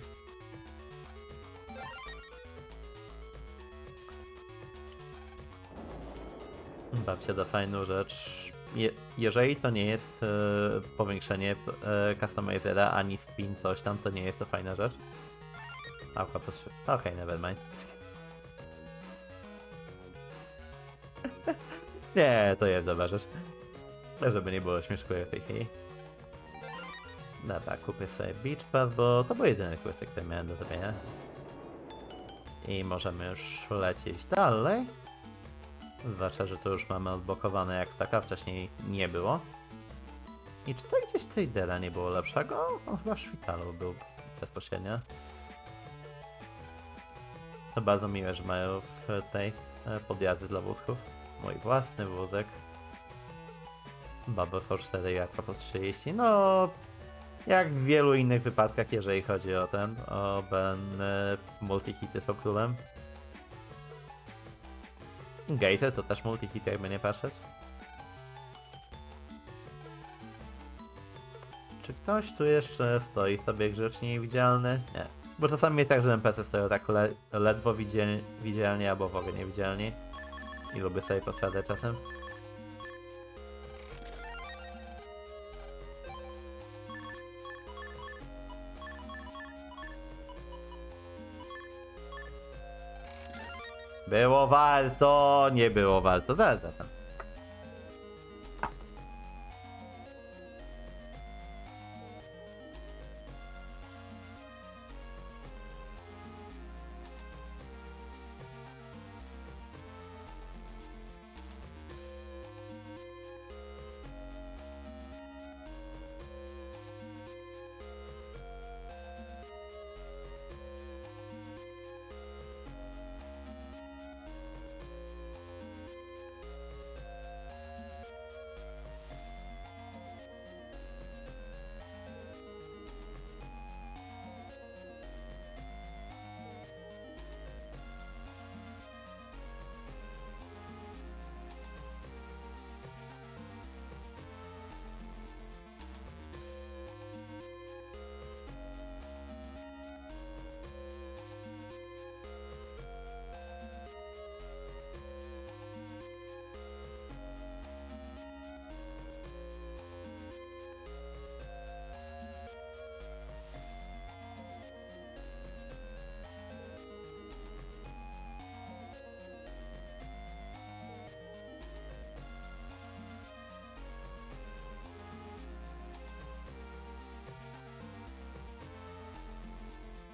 Babcia da fajną rzecz. Je jeżeli to nie jest e, powiększenie e, customizera ani spin coś tam, to nie jest to fajna rzecz. Aqua plus trzy. Okej, okay, nevermind. Nie, to jest dobra rzecz. Żeby nie było śmieszkuje w tej chwili. Dobra, kupię sobie Beach Pass, bo to był jedyny quest, który miałem do zrobienia. I możemy już lecieć dalej. Zwłaszcza, że to już mamy odblokowane jak taka, wcześniej nie było. I czy to gdzieś tradera nie było lepszego? On chyba w szpitalu był bezpośrednio. To bardzo miłe, że mają w tej podjazdy dla wózków. Mój własny wózek. Bubble for cztery i Aqua plus trzydzieści. No, jak w wielu innych wypadkach, jeżeli chodzi o ten, o ben, multi-hity są królem. Gated to też multi-hit, jakby nie patrzeć. Czy ktoś tu jeszcze stoi sobie grzecznie i widzialny? Nie. Bo czasami jest tak, że N P C stoją tak le ledwo widziel widzialni albo w ogóle niewidzialni. I lubię sobie poświadczać czasem. Było warto, nie było warto. Zaraz, zaraz.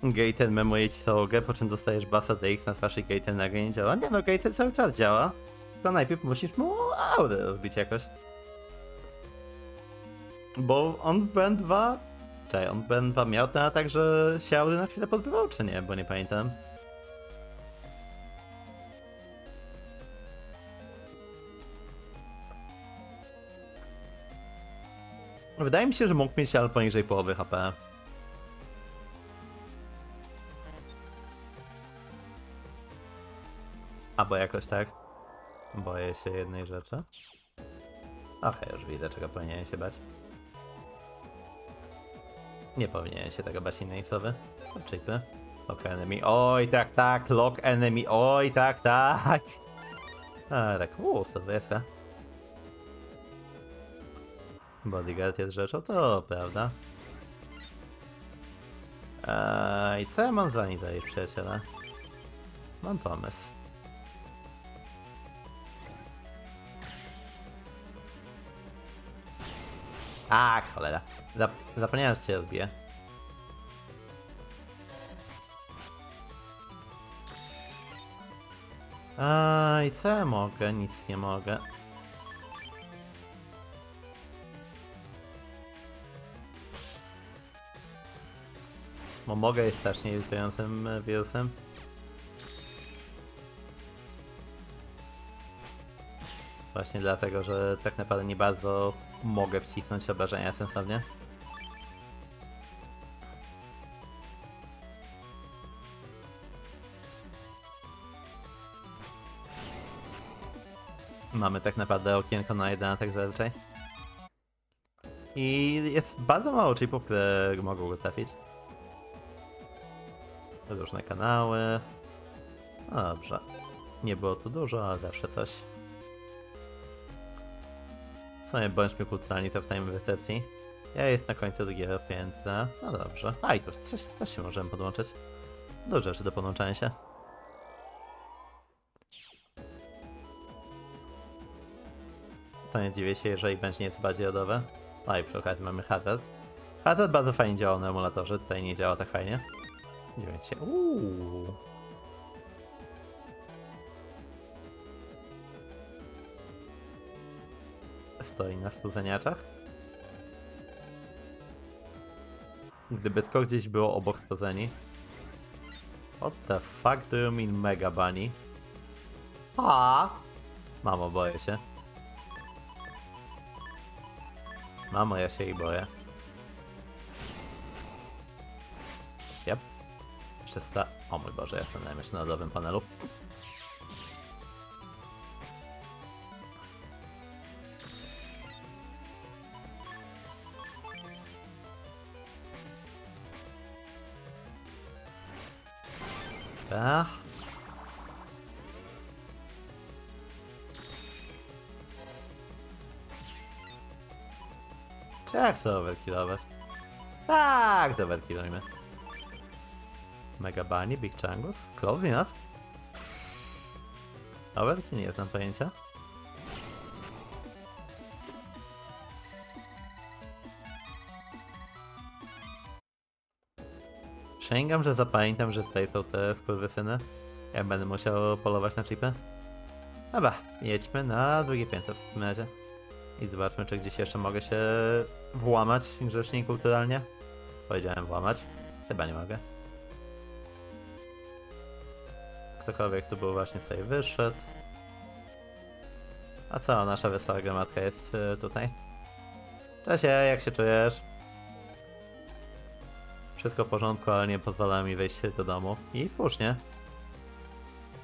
Gaten memuje ci załogę, po czym dostajesz basa D X na twarz i Gaten nagle nie działa. Nie no, Gaten cały czas działa. Tylko najpierw musisz mu aurę rozbić jakoś. Bo on w B N dwa... Czekaj, on w B N dwa miał ten atak, że się aury na chwilę pozbywał, czy nie? Bo nie pamiętam. Wydaje mi się, że mógł mieć albo poniżej połowy H P. Albo jakoś tak. Boję się jednej rzeczy. Okej, już widzę, czego powinienem się bać. Nie powinienem się tego bać innej osoby. Chipy. Lock enemy. Oj, tak, tak. Lock enemy. Oj, tak, tak. A, tak. Uuu, sto dwadzieścia. Bodyguard jest rzeczą, to prawda. Eee, I co ja mam za nich zajeść, przyjaciela? Mam pomysł. A, cholera. Zap zapomniałem, że się odbije. Eee, i co ja mogę? Nic nie mogę. Bo mogę jest strasznie irytującym wirusem. Właśnie dlatego, że tak naprawdę nie bardzo mogę wcisnąć obrażenia sensownie. Mamy tak naprawdę okienko na jeden atak zazwyczaj. I jest bardzo mało chipów, które mogą go trafić. Różne kanały. No dobrze. Nie było tu dużo, ale zawsze coś. Co nie bądźmy kulturalni, to w tajemnej recepcji. Ja jest na końcu drugiego piętra. No dobrze. A i tu też, też się możemy podłączyć. Dużo rzeczy do podłączania się. To nie dziwię się, jeżeli będzie nieco bardziej rodowe. No i przy okazji mamy hazard. Hazard bardzo fajnie działał na emulatorze, tutaj nie działa tak fajnie. dziewięć się. Uuu. Stoi na spłudzeniaczach. Gdyby tylko gdzieś było obok spłudzeni. What the fuck do you mean, mega bunny? A! Mamo, boję się. Mamo, ja się jej boję. Yep. trzysta. O mój Boże, jestem na jeszcze na lodowym panelu. Ach. Czy jak chcę overkillować? Tak, overkillujmy. Mega Bunny, Big Changus, close enough. Tower? Czy nie znam pojęcia? Sięgam, że zapamiętam, że tutaj są te skurwysyny. Ja będę musiał polować na chipy. Dobra, jedźmy na drugie piętro w takim razie. I zobaczmy, czy gdzieś jeszcze mogę się włamać grzecznie i kulturalnie. Powiedziałem włamać. Chyba nie mogę. Ktokolwiek tu był właśnie sobie wyszedł. A co, nasza wesoła gromadka jest tutaj. Cześć, jak się czujesz? Wszystko w porządku, ale nie pozwala mi wejść do domu. I słusznie.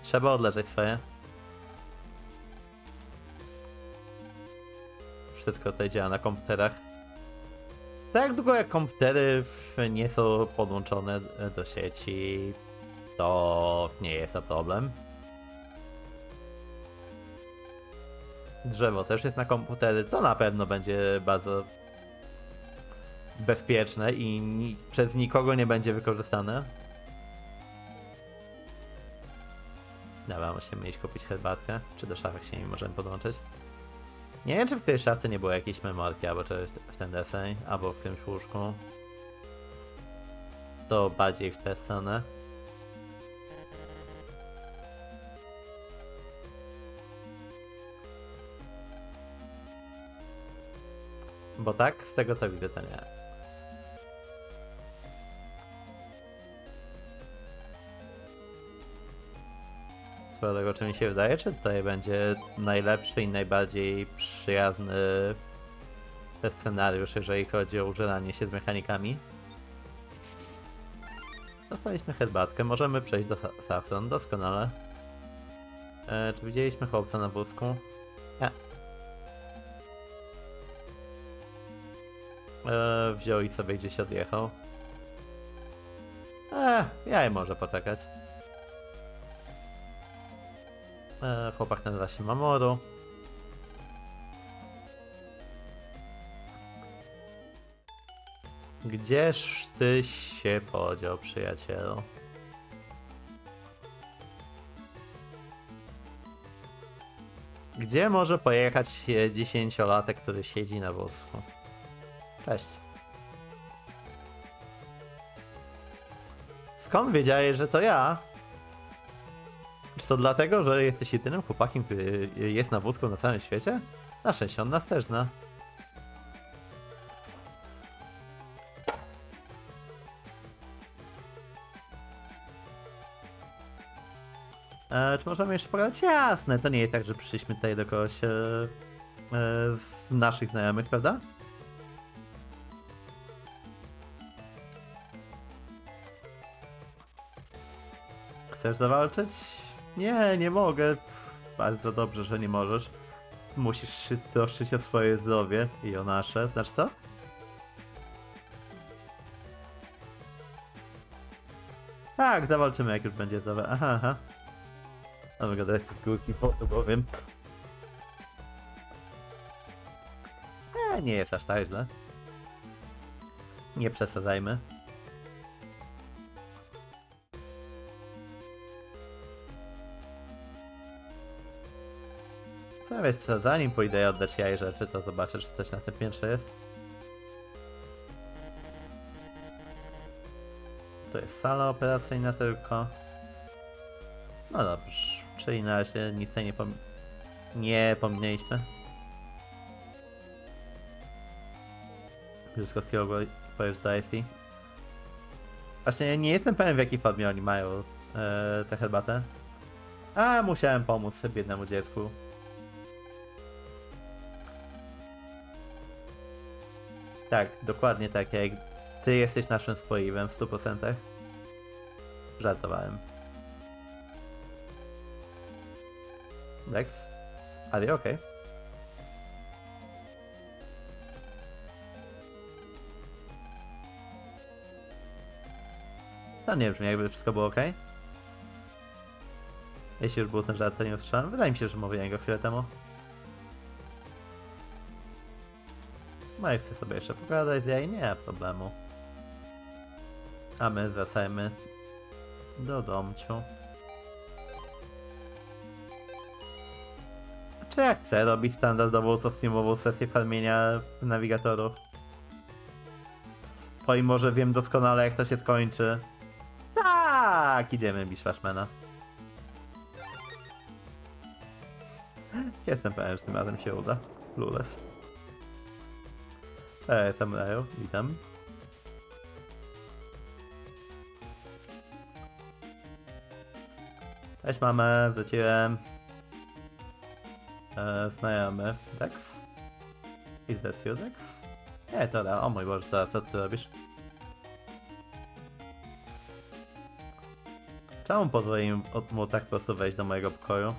Trzeba odleżeć swoje. Wszystko tutaj działa na komputerach. Tak długo jak komputery nie są podłączone do sieci, to nie jest to problem. Drzewo też jest na komputery, to na pewno będzie bardzo bezpieczne i ni- przez nikogo nie będzie wykorzystane. Dobra, musimy iść kupić herbatkę. Czy do szafek się nie możemy podłączyć? Nie wiem, czy w tej szafce nie było jakiejś memorki albo czegoś w ten deseń, albo w którymś łóżku. To bardziej w tę stronę. Bo tak, z tego to widzę, to nie. Swoją drogą, czy mi się wydaje, czy tutaj będzie najlepszy i najbardziej przyjazny scenariusz, jeżeli chodzi o użeranie się z mechanikami? Dostaliśmy herbatkę, możemy przejść do Saffron, doskonale. E, czy widzieliśmy chłopca na wózku? Nie. Eee, wziął i sobie gdzieś odjechał. Eee, jaj może poczekać. Eee, chłopak nazywa się Mamoru. Gdzież ty się podział, przyjacielu? Gdzie może pojechać dziesięciolatek, który siedzi na wózku? Cześć. Skąd wiedziałeś, że to ja? Czy to dlatego, że jesteś jedynym chłopakiem, który jest na wódku na całym świecie? Na szczęście on nas też zna. E, czy możemy jeszcze pogadać? Jasne, to nie jest tak, że przyszliśmy tutaj do kogoś e, e, z naszych znajomych, prawda? Chcesz zawalczyć? Nie, nie mogę. Bardzo dobrze, że nie możesz. Musisz troszczyć o swoje zdrowie i o nasze. Znasz co? Tak, zawalczymy, jak już będzie zdrowe. Aha, aha. Mam gadać z górki po bowiem. E, nie jest aż tak źle. Nie przesadzajmy. No wiesz co, zanim pójdę oddać jaj rzeczy, to zobaczysz, czy coś na tym piętrze jest. To jest sala operacyjna tylko. No dobrze, czyli na razie nic nie, pom nie pominęliśmy. Brzydkowskiego Polish Dicey. Właśnie nie jestem pewien, w jakiej formie oni mają yy, tę herbatę. A musiałem pomóc biednemu dziecku. Tak, dokładnie tak jak ty jesteś naszym spoiwem w stu procentach. Żartowałem. Lex? Are you okay? To nie brzmi, jakby wszystko było okej. Okay. Jeśli już był ten żart, to nie usłyszałem. Wydaje mi się, że mówiłem go chwilę temu. No i chcę sobie jeszcze pogadać z jaj, nie ma problemu. A my wracajmy do domciu. Czy ja chcę robić standardową, costimową sesję farmienia nawigatorów? Pomimo, że wiem doskonale, jak to się skończy. Tak, idziemy bić Washmana. Jestem pewien, że tym razem się uda. Lules. Eee, samuraju, witam. Cześć mamę, wróciłem. Eee, znajomy. Dex? Is that you, Dex? Nie, to da. O mój Boże, teraz co ty robisz? Czemu pozwolił mu tak po prostu wejść do mojego pokoju?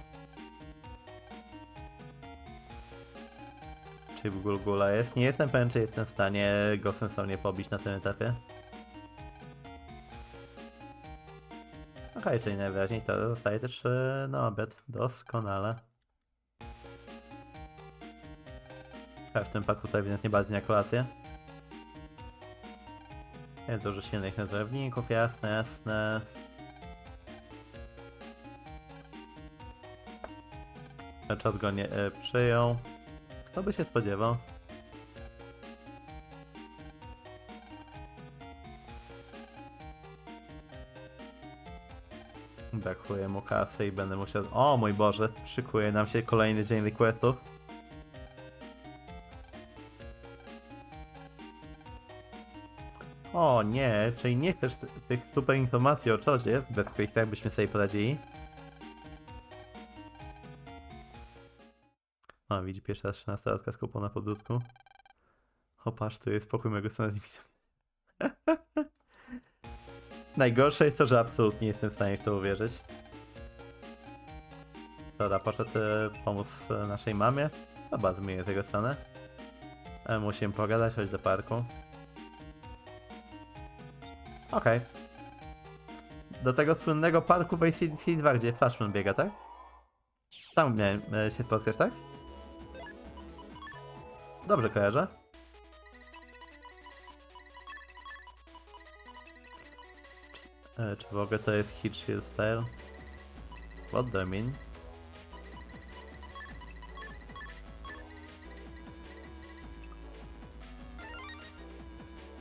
Czy Gulgula jest? Nie jestem pewien, czy jestem w stanie go sensownie pobić na tym etapie. Okej, okay, czyli najwyraźniej to zostaje też yy, na obiad. Doskonale. W każdym paku to ewidentnie bardziej na kolację. Jest dużo silnych nadrewników, jasne, jasne. Czas go nie y, przyjął. Kto by się spodziewał? Brakuje mu kasy i będę musiał... O mój Boże, szykuje nam się kolejny dzień requestów. O nie, czyli nie chcesz tych super informacji o czodzie, bez których tak byśmy sobie poradzili. A, widzi pierwsza trzynastolatka z kupą na podróżku. O, patrz, tu jest spokój mojego syna z misją. Najgorsze jest to, że absolutnie nie jestem w stanie w to uwierzyć. Dobra, poszedł pomóc naszej mamie. To bardzo miłe z jego strony. Musimy pogadać, chodź do parku. Okej. Okay. Do tego słynnego parku w A C D C dwa, gdzie Flashman biega, tak? Tam miałem się spotkać, tak? Dobrze kojarzę. E, czy w ogóle to jest Hitchfield Style? What do I mean?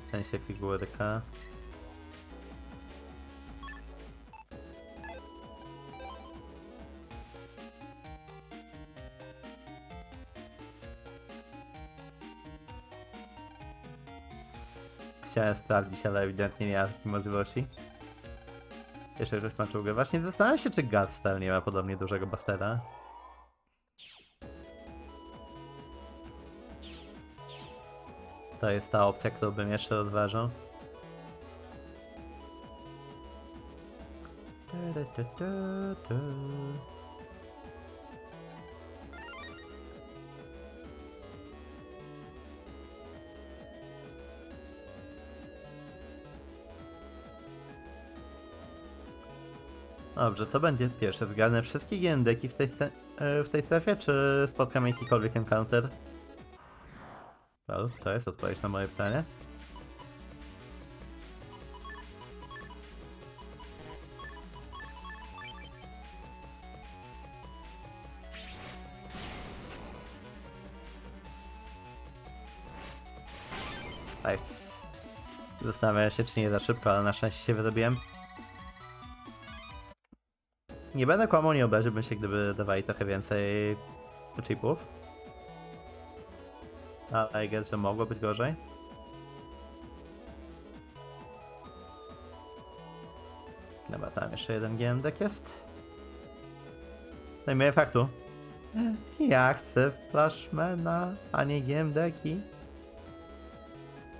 W sensie figurka. Chciałem sprawdzić, ale ewidentnie nie ma takiej możliwości. Jeszcze ktoś ma czołgę. Właśnie zastanawiam się, czy Godstyle nie ma podobnie dużego bastera. To jest ta opcja, którą bym jeszcze rozważał. Dobrze, to będzie pierwsze. Zgarnę wszystkie G N D ki w tej, w tej strefie, czy spotkam jakikolwiek encounter? To, to jest odpowiedź na moje pytanie. Nice. Zastanawiam się, czy nie za szybko, ale na szczęście się wyrobiłem. Nie będę kłamał, nie obraziłbym się, gdyby dawali trochę więcej chipów. Ale I guess, że mogło być gorzej. Dobra, tam jeszcze jeden G M D jest. Najmniej faktu. Ja chcę Flashmana, a nie G M D ki.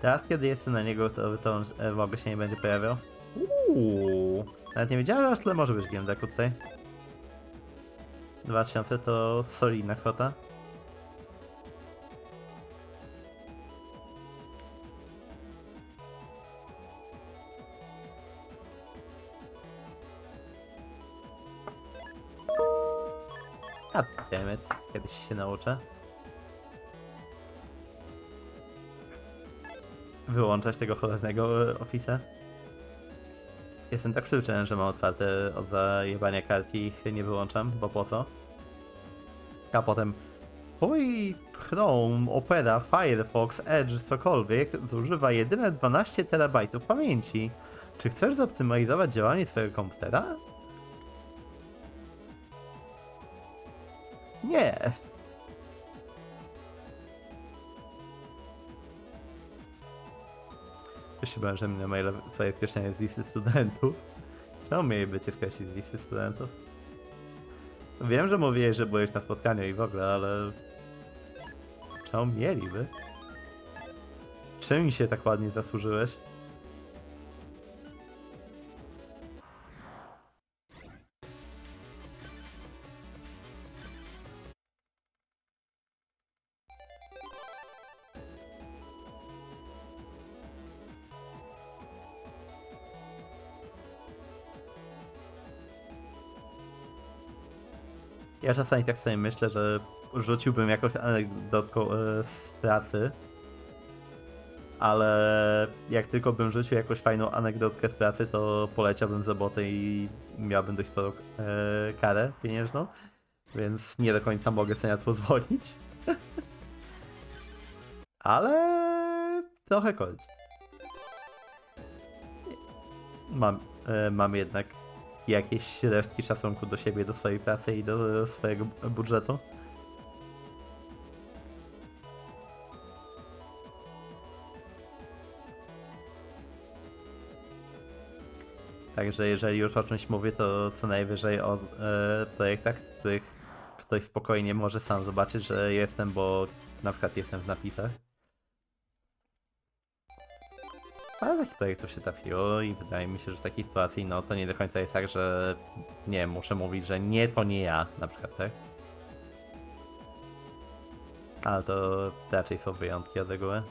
Teraz, kiedy jestem na niego, to, to on w ogóle się nie będzie pojawiał. Uuu. Nawet nie wiedziałem, że aż tyle może być G M D ku tutaj. dwa tysiące to solidna kwota. A dammit, kiedyś się nauczę. Wyłączać tego cholernego ofisa. Jestem tak przyzwyczajony, że mam otwarte od zajebania kartki i ich nie wyłączam, bo po co? a potem twój Chrome, Opera, Firefox, Edge, cokolwiek zużywa jedyne dwanaście terabajtów pamięci. Czy chcesz zoptymalizować działanie swojego komputera? Nie. Ja się bałem, że mnie maila swoje skreślenie z listy studentów. Czemu mielibyście skreślić z listy studentów? Wiem, że mówiłeś, że byłeś na spotkaniu i w ogóle, ale... Czemu mieliby? Czym się tak ładnie zasłużyłeś? Ja czasami tak sobie myślę, że rzuciłbym jakąś anegdotkę z pracy, ale jak tylko bym rzucił jakąś fajną anegdotkę z pracy, to poleciałbym z roboty i miałbym dość sporą karę pieniężną, więc nie do końca mogę sobie na to pozwolić. Ale trochę kończy. Mam, mam jednak jakieś resztki szacunku do siebie, do swojej pracy i do, do swojego budżetu. Także jeżeli już o czymś mówię, to co najwyżej o e, projektach, których ktoś spokojnie może sam zobaczyć, że jestem, bo na przykład jestem w napisach. Ale takich projektów się trafiło i wydaje mi się, że w takiej sytuacji no to nie do końca jest tak, że nie, muszę mówić, że nie, to nie ja, na przykład, tak? Ale to raczej są wyjątki od reguły.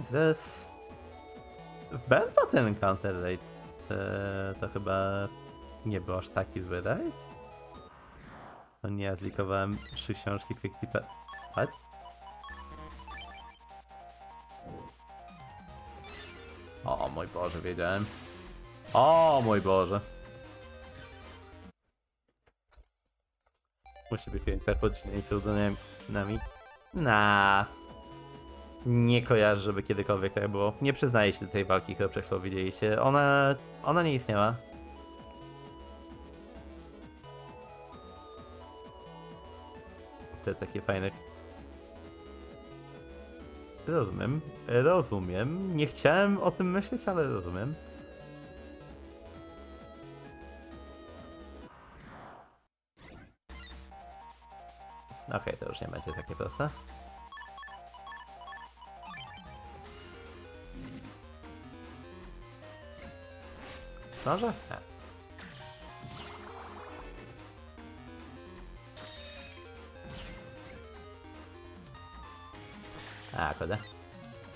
Jesus. Będę ten counter rate to, to chyba nie był aż taki zły rate. No nie, ja zlikowałem trzy książki Quick Tipa. What? O mój Boże, wiedziałem. O mój Boże. Musi być pięć per podcinek z nami. Na. Nie kojarzę, żeby kiedykolwiek tak było. Nie przyznaję się do tej walki, którą przed chwilą widzieliście. Ona... ona nie istniała. Te takie fajne... Rozumiem. Rozumiem. Nie chciałem o tym myśleć, ale rozumiem. Okej, okay, to już nie będzie takie proste. Może? Nie. A, kurde.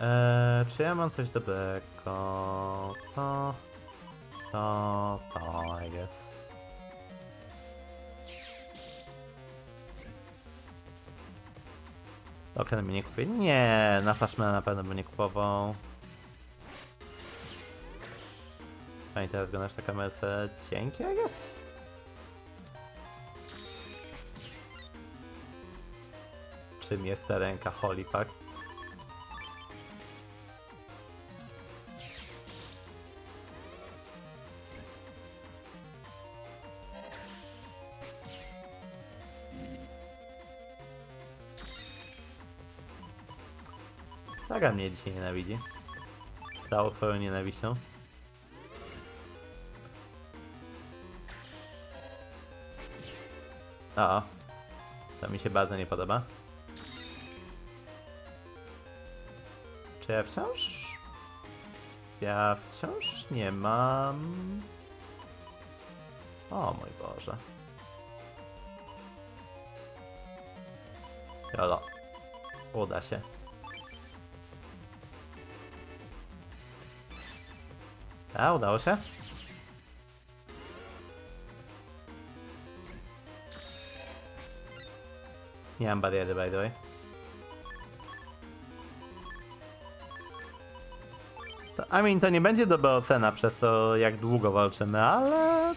Eee, czy ja mam coś dobrego? To... To... To... I guess. Okej, mnie nie kupię. Nie, na Flashmana na pewno bym nie kupował. Fajnie, teraz go nasz ta kamera cienkie, I guess? Czym jest ta ręka Holy Pack? Taka mnie dzisiaj nienawidzi. Całą twoją nienawiścią. O, to mi się bardzo nie podoba. Czy ja wciąż? Ja wciąż nie mam... O mój Boże. Jolo. Uda się. A, udało się. Nie mam bariery, by the way. To, I mean, to nie będzie dobra ocena przez to, jak długo walczymy, ale...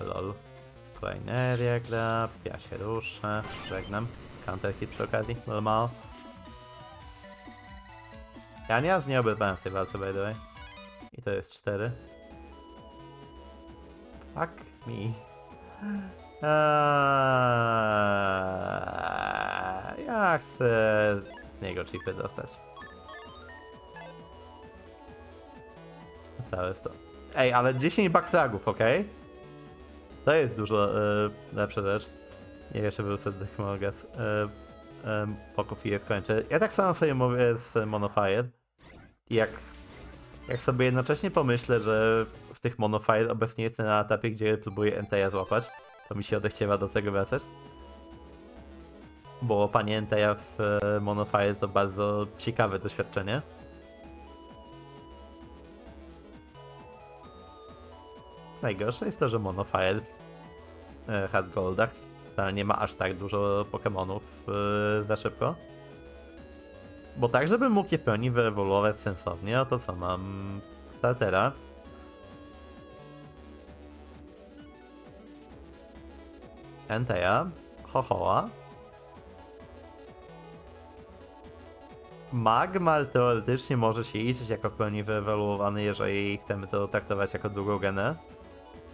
Lol. Kolejneria gra, ja się ruszę, żegnam. Counterki przy okazji, normal. Ja nie raz nie oberwałem w tej walce, by the way. I to jest cztery. Fuck me. Eee, ja chcę z niego chipy dostać. Całe sto. Ej, ale dziesięć backtragów, ok? To jest dużo yy, lepsza rzecz. Ja jeszcze wrócę do Techmogas. Po Kofiję skończę. Ja tak samo sobie mówię z Monofire. Jak... Jak sobie jednocześnie pomyślę, że w tych Monofire obecnie jestem na etapie, gdzie próbuję Enteja złapać, to mi się odechciewa do tego wracać. Bo łapanie Enteja w Monofire to bardzo ciekawe doświadczenie. Najgorsze jest to, że Monofire w Hard Goldach wcale nie ma aż tak dużo Pokémonów za szybko. Bo tak, żebym mógł je w pełni wyewoluować sensownie, oto co mam startera. Enteja, Hohoa. Magmar teoretycznie może się liczyć jako w pełni wyewoluowany, jeżeli chcemy to traktować jako drugą genę.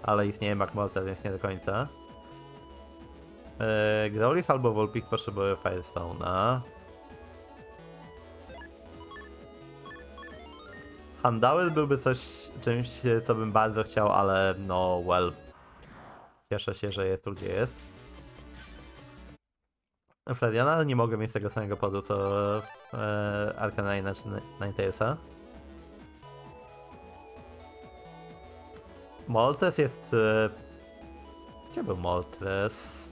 Ale istnieje Magmortar, więc nie do końca. Yy, Growlithe albo Vulpix potrzebują Firestone'a. Handauer byłby coś, czymś, co bym bardzo chciał, ale no, well. Cieszę się, że jest tu, gdzie jest. Flareon'a nie mogę mieć tego samego podu, co e, Arcanine czy Ninetale'a. Moltres jest... E... Gdzie był Moltres?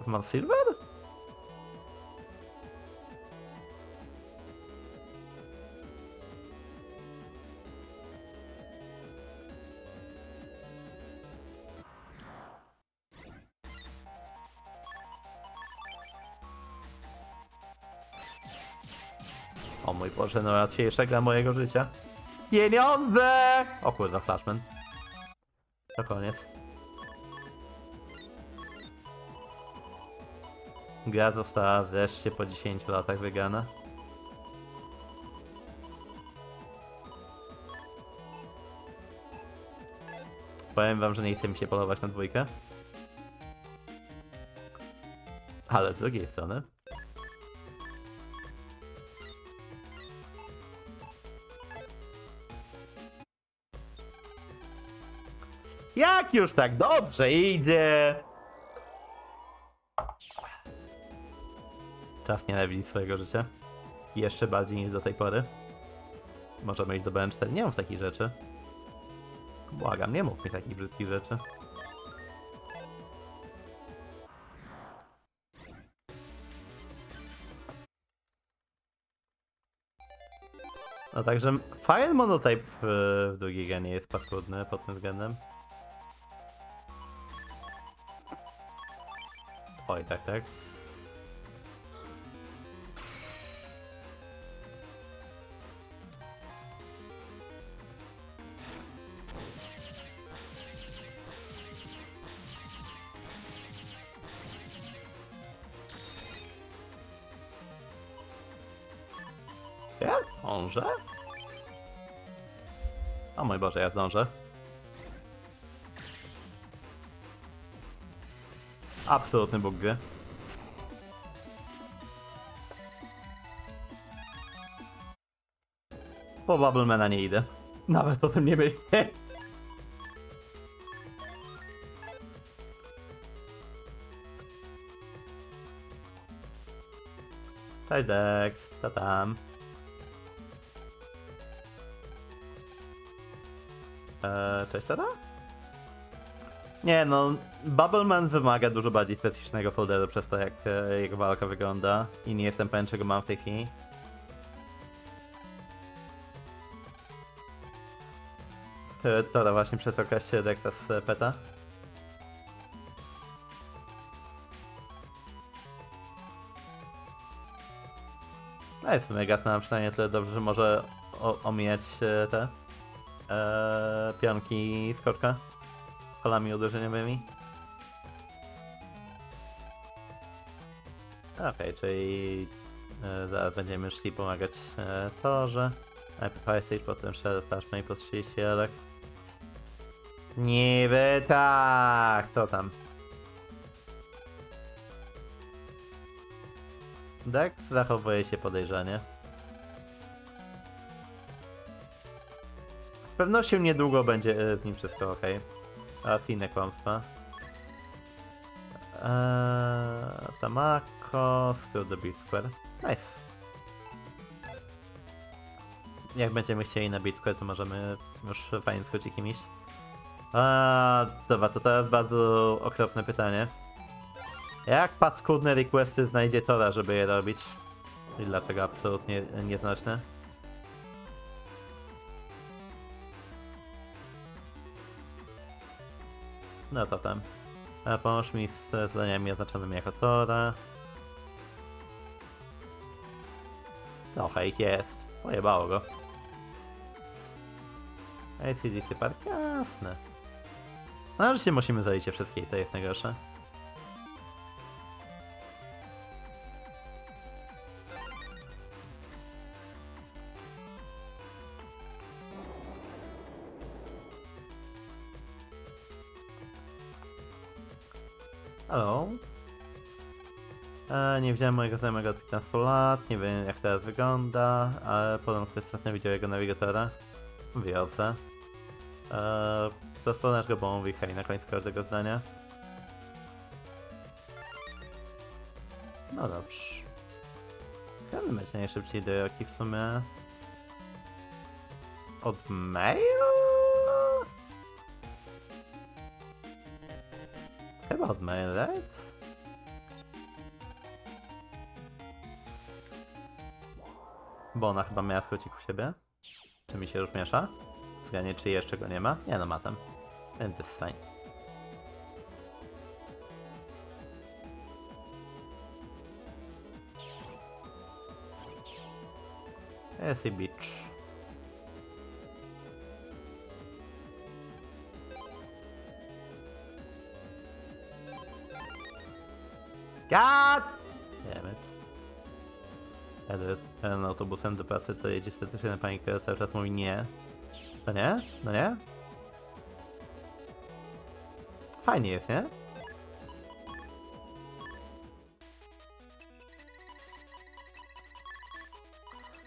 W Mansilver? O mój Boże, no raczejsza gra mojego życia. Pieniądze! O kurwa, Flashman. To koniec. Gra została wreszcie po dziesięciu latach wygrana. Powiem wam, że nie chce mi się polować na dwójkę. Ale z drugiej strony... Jak już tak dobrze idzie! Czas nienawidzić swojego życia. Jeszcze bardziej niż do tej pory. Możemy iść do B M cztery. Nie mów takich rzeczy. Błagam, nie mów mi takich brzydkich rzeczy. No także Fire Monotype w drugiej genie jest paskudny pod tym względem. Oj, tak, tak. Ja zdążę? O mój Boże, ja zdążę. Absolutny bóg gry. Po Bubblemana nie idę. Nawet o tym nie myślę. Cześć Dex, co tam? Eee, cześć, tata? Nie no, Bubbleman wymaga dużo bardziej specyficznego folderu przez to, jak e, jego walka wygląda i nie jestem pewien, czego mam w tej chwili. Tora właśnie przed okresie Dexa z Peta. No i w sumie Gatna nam przynajmniej tyle dobrze, że może omijać te e, pionki skoczka falami uderzeniowymi. Okej, okay, czyli e, zaraz będziemy szli pomagać e, Torze. Najpierw Firestage, potem Shadow Touch, i po trzydzieści elek. Niby tak, to tam. Dex zachowuje się podejrzanie. Z pewnością niedługo będzie z nim wszystko ok. Oraz inne kłamstwa. Eee, Tamako, Screw the Big Square. Nice. Jak będziemy chcieli na Big Square, to możemy już fajnie skrócić kimś. Eee, dobra, to teraz bardzo okropne pytanie. Jak paskudne requesty znajdzie Tora, żeby je robić? I dlaczego absolutnie nieznaczne? No to tam. A pomóż mi z zadaniami oznaczonymi jako Tora. No hejt jest. Pojebało go. A C D C Park? Jasne. No rzeczywiście musimy zaliczyć wszystkie, to jest najgorsze. Halo? E, nie widziałem mojego znajomego od piętnastu lat, nie wiem jak teraz wygląda, ale podobno ktoś ostatnio widział jego nawigatora. Mówiące. E, rozpoznasz go, bo mówi hej na końcu każdego zdania. No dobrze. Chciałbym być najszybciej do jakich w sumie... Od maila? Chyba od maila? Bo ona chyba miała skrócik u siebie. Czy mi się już miesza? Zgadnie, czy jeszcze go nie ma? Nie no, ma tam. Więc jest fajnie. Jest i bitch. God damn it. Kiedy ten autobusem do pracy to jedzie statyczny pani, która cały czas mówi nie. To nie? No nie? Fajnie jest, nie?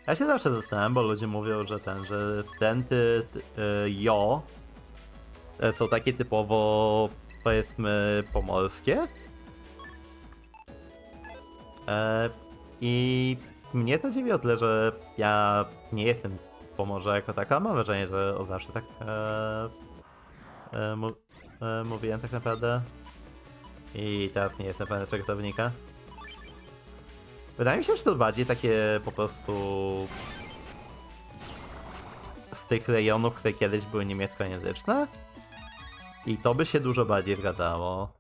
Ja się zawsze zastanawiam, bo ludzie mówią, że ten, że ten ty, ty, y, jo są takie typowo, powiedzmy, pomorskie. I mnie to dziwi o tyle, że ja nie jestem w Pomorze jako taka, mam wrażenie, że od zawsze tak e, e, mu, e, mówiłem tak naprawdę i teraz nie jestem pewien, czego to wynika. Wydaje mi się, że to bardziej takie po prostu z tych rejonów, które kiedyś były niemieckojęzyczne i to by się dużo bardziej zgadzało.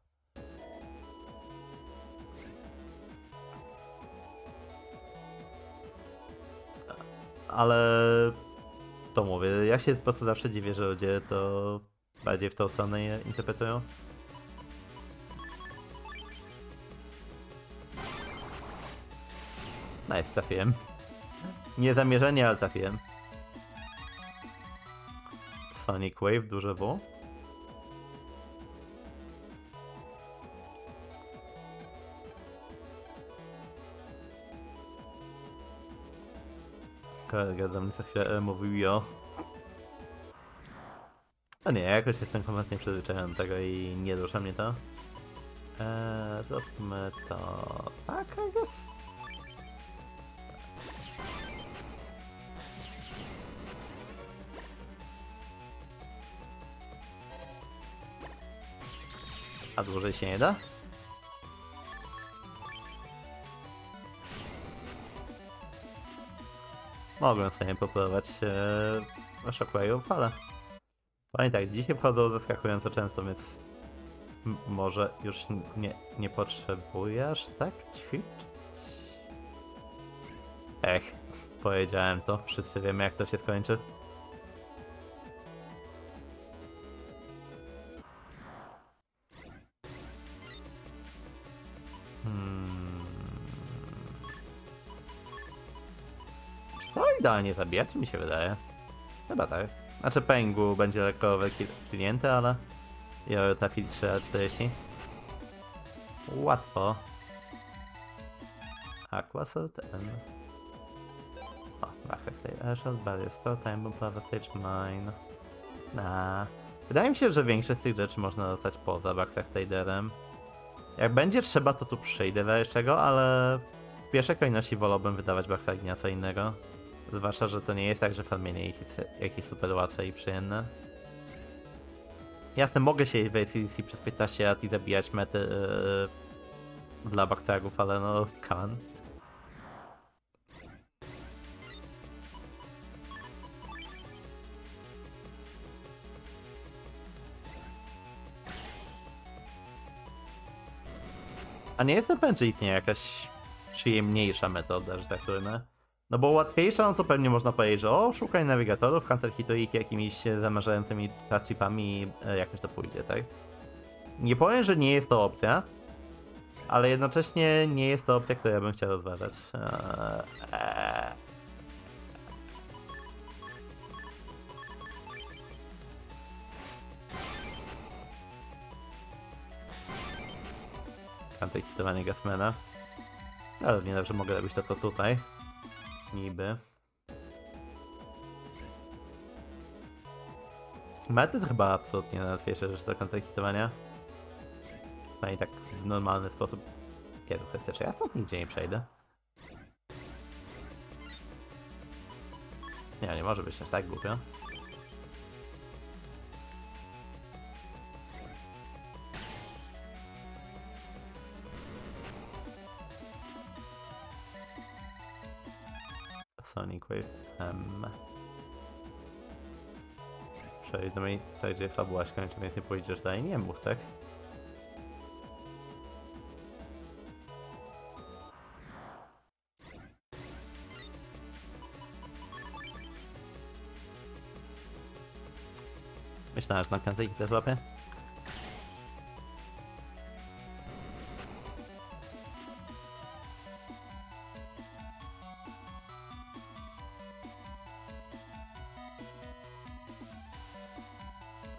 Ale to mówię, ja się po prostu zawsze dziwię, że ludzie to bardziej w tą stronę je interpretują. Nice, trafiłem. Niezamierzenie, ale trafiłem. Sonic Wave, duże W. Kolega do mnie za chwilę mówił jo. No nie, jakoś jestem kompletnie przyzwyczajony do tego i nie rusza mnie to. Eee, zróbmy to... tak, I guess? A dłużej się nie da? Mogłem sobie popływać e, shockwave'ów, ale pamiętaj, dzisiaj wchodzą zaskakująco często, więc m może już nie, nie potrzebujesz tak ćwiczyć? Ech, powiedziałem to, wszyscy wiemy jak to się skończy. Idealnie zabijać, mi się wydaje. Chyba tak. Znaczy Pengu będzie lekko wykinięty, ale... Ja trafi trzysta czterdzieści. Łatwo. Aquasort N. O, Rachek tej Ashot, Barrister, Time Bomb, Stage Mine. Na. Wydaje mi się, że większość z tych rzeczy można dostać poza Backtrack Traderem. Jak będzie trzeba, to tu przyjdę wreszcie czego, ale... W pierwszej kolejności wolałbym wydawać Backtrack na co innego. Zwłaszcza, że to nie jest tak, że farmienie ich jest jakieś super łatwe i przyjemne. Jasne, mogę się w A C D C przez piętnaście lat i zabijać mety yy, dla backtracków, ale no, kan. A nie jestem pewien, czy istnieje jakaś przyjemniejsza metoda, że tak powiem. No bo łatwiejsza, no to pewnie można powiedzieć, że o, szukaj nawigatorów, hunter hituje ich jakimiś zamarzającymi chipami i e, jakoś to pójdzie, tak? Nie powiem, że nie jest to opcja, ale jednocześnie nie jest to opcja, którą ja bym chciał rozważać. Eee, eee. Hunter hitowanie Gasmana. Ale nie dobrze mogę robić to, to tutaj. Niby. Mety to chyba absolutnie najłatwiejsze rzeczy do kontaktowania. No i tak w normalny sposób. Kiedy chcesz, ja stąd nigdzie nie przejdę. Nie, nie może być aż tak głupio. Sonic Wave M. Przejdę mi tutaj, gdzie fabuła się kończy, więc nie pójdziesz dalej. Nie mów, tak? Myślałem, że na kantyki też łapie?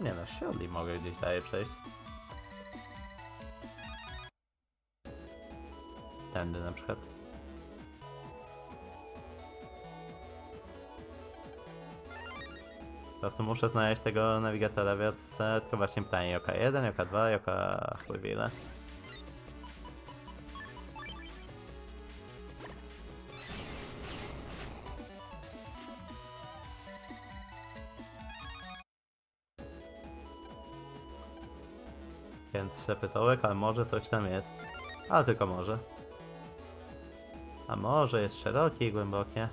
Nie no, Shirley mogę gdzieś dalej przejść. Tędy na przykład. Teraz tu muszę znaleźć tego nawigatora, więc tylko właśnie pytanie Joka jeden, Joka dwa, Joka chuj wie ile. Przepisołek, ale może coś tam jest. Ale tylko może. A może jest szerokie i głębokie.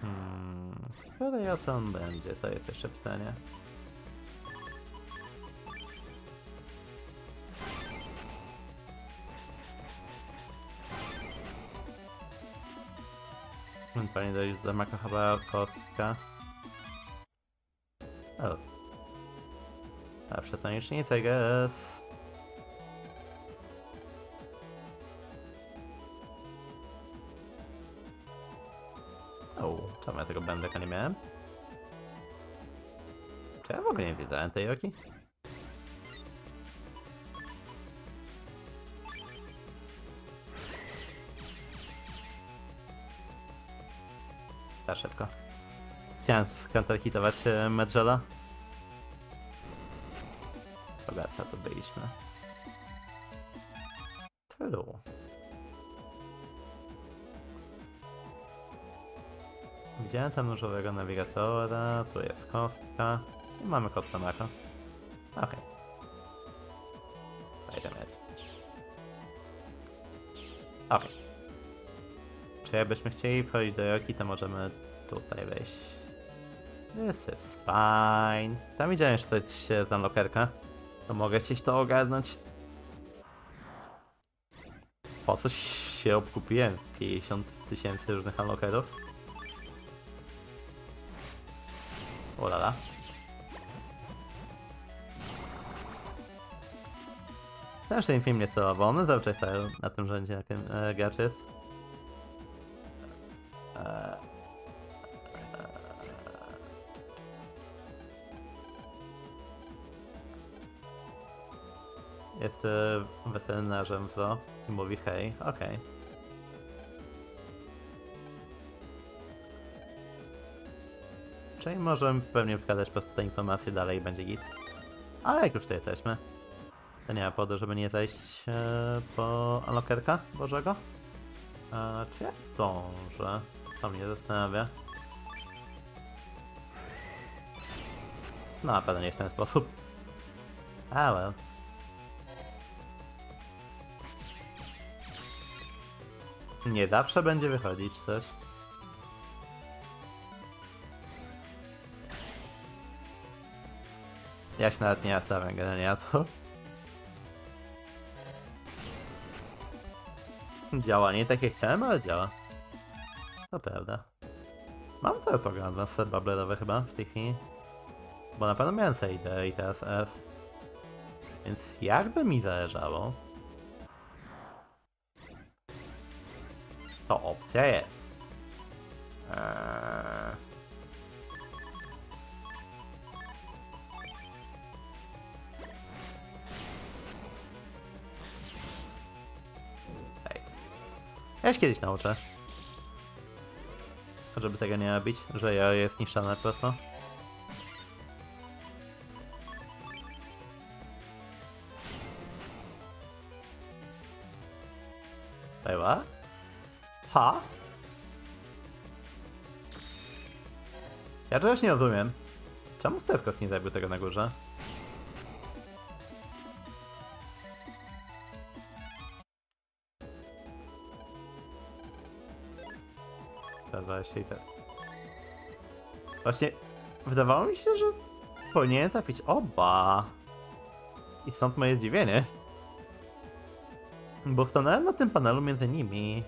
Hmm. Które o co on będzie? To jest jeszcze pytanie. Pani dojść do zamaka chyba kotka. O. A przetonicznie nic, I guess. O, czemu ja tego będę nie miałem? Czy ja w ogóle nie widziałem tej Joki? Za szybko. Chciałem skantarhitować Medżela. Bogactwa tu byliśmy. Tylu. Widziałem tam różowego nawigatora, tu jest kostka i mamy kod Tamako. Okej. Okay. Zajdziemy. Okej. Okay. Czy jakbyśmy chcieli wchodzić do Joki, to możemy tutaj wejść. This is fine. Tam widziałem, że to się tam lokerka. To mogę gdzieś to ogarnąć. Po co się obkupiłem pięćdziesiąt tysięcy różnych unlockerów? Olala. Też ten film nie to, bo one zawsze na tym rzędzie, na tym e, gaczy jest. E, e, jest e, weterynarzem w zoo i mówi hej, okej. Okay. Czyli możemy pewnie wkładać po prostu te informacje dalej i będzie git. Ale jak już tu jesteśmy, to nie ma powodu, żeby nie zejść e, po unlockerka Bożego. E, czy ja zdążę? To mnie zastanawia. No, na pewno nie w ten sposób. Ah well. Nie zawsze będzie wychodzić coś. Ja się nawet nie nastawiam generalnie na to. Działa, nie tak jak chciałem, ale działa. To prawda. Mam cały program na set bubblerowy chyba w tej chwili. Bo na pewno miałem C I D i teraz F. Więc jakby mi zależało, to opcja jest. Eee... Ja się kiedyś nauczę, żeby tego nie robić, że ja jest niszczane po prostu. Była? Ha? Ja czegoś nie rozumiem. Czemu Stefkos nie zabił tego na górze? Się i tak. Właśnie wydawało mi się, że powinienem trafić oba. I stąd moje zdziwienie. Bo stanąłem na tym panelu między nimi.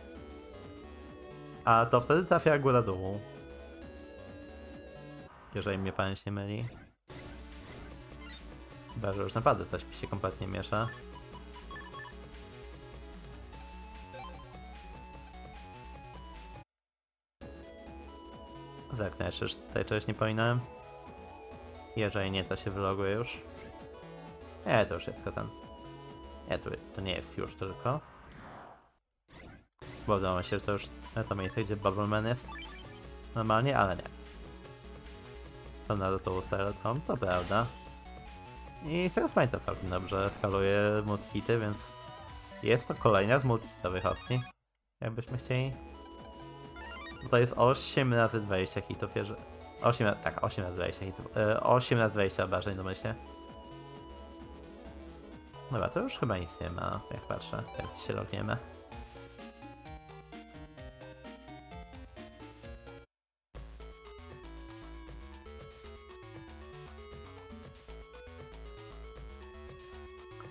A to wtedy trafia góra dół. Jeżeli mnie pamięć nie myli. Chyba, że już naprawdę coś mi się kompletnie miesza. Zerknę, czy tej czegoś nie powinienem. Jeżeli nie, to się wyloguje już. Nie, to już jest ten. Nie, to, to nie jest już tylko. Bo wydawało się, że to już to miejsce, gdzie Bubbleman jest. Normalnie, ale nie. Tam na to ustawiam, to prawda. I z tego pamiętam całkiem dobrze, skaluję multi-hity, więc jest to kolejna z multi-hitowych opcji. Jakbyśmy chcieli. To jest osiem razy dwadzieścia hitów, jeżeli... osiem, tak, osiem razy dwadzieścia hitów. osiem razy dwadzieścia obrażeń domyślnie. Dobra, to już chyba nic nie ma, jak patrzę, więc się logniemy.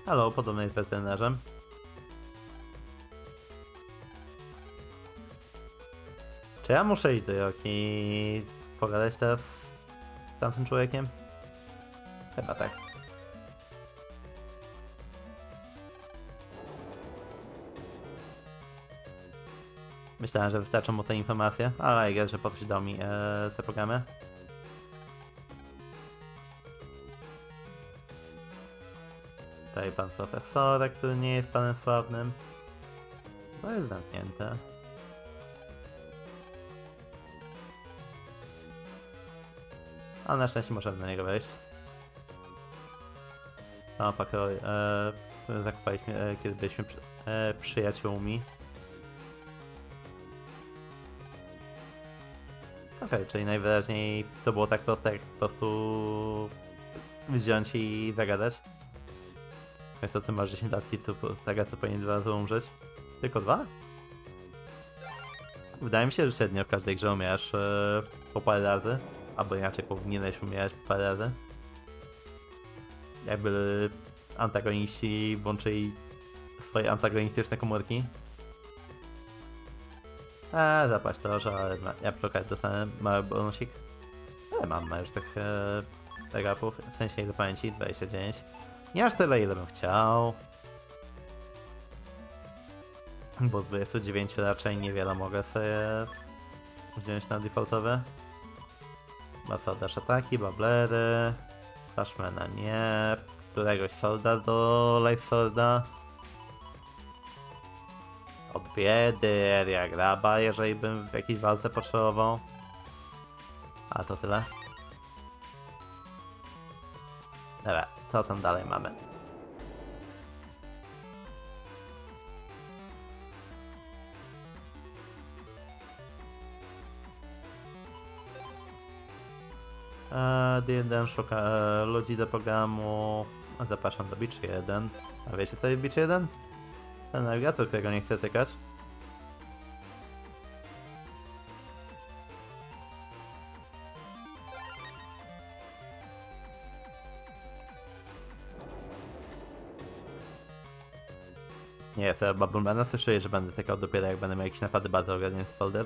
Halo, podobny jest weterynarzem. Czy ja muszę iść do Joki i pogadać teraz z tamtym człowiekiem? Chyba tak. Myślałem, że wystarczą mu te informacje, ale ja, że po coś dał mi e, te programy. Tutaj pan profesora, który nie jest panem sławnym. To jest zamknięte. A na szczęście możemy na niego wejść. No, pakro, e, zakupaliśmy, e, kiedy byliśmy przy, e, przyjaciółmi. Okej. okej, czyli najwyraźniej to było tak proste, jak po prostu wziąć i zagadać. Więc o tym masz dziesięć lat i tu taka co powinien dwa razy umrzeć. Tylko dwa? Wydaje mi się, że średnio w każdej grze umierasz yy, po parę razy. Albo inaczej powinieneś umierać po parę razy. Jakby antagoniści włączyli swoje antagonistyczne komórki. Eee, zapaść trochę, ale na, ja przy okazji dostanę mały bonusik. Ale mam już tych e, regapów, w sensie do pamięci, dwadzieścia dziewięć. Nie aż tyle, ile bym chciał. Bo dwadzieścia dziewięć raczej niewiele mogę sobie wziąć na defaultowe. Dasz ataki, bablery, flashmana nie, któregoś solda do life solda. Od biedy, area graba, jeżeli bym w jakiejś walce potrzebował. A to tyle. Dobra, co tam dalej mamy? D jeden szuka e, ludzi do programu. Zapraszam do Beach jeden. A wiecie co jest Beach jeden? Ten nawigator, którego nie chcę tykać. Nie, co Babulmana słyszę, że będę tykał dopiero jak będę miał jakieś napady bardzo ogarnięte w folder.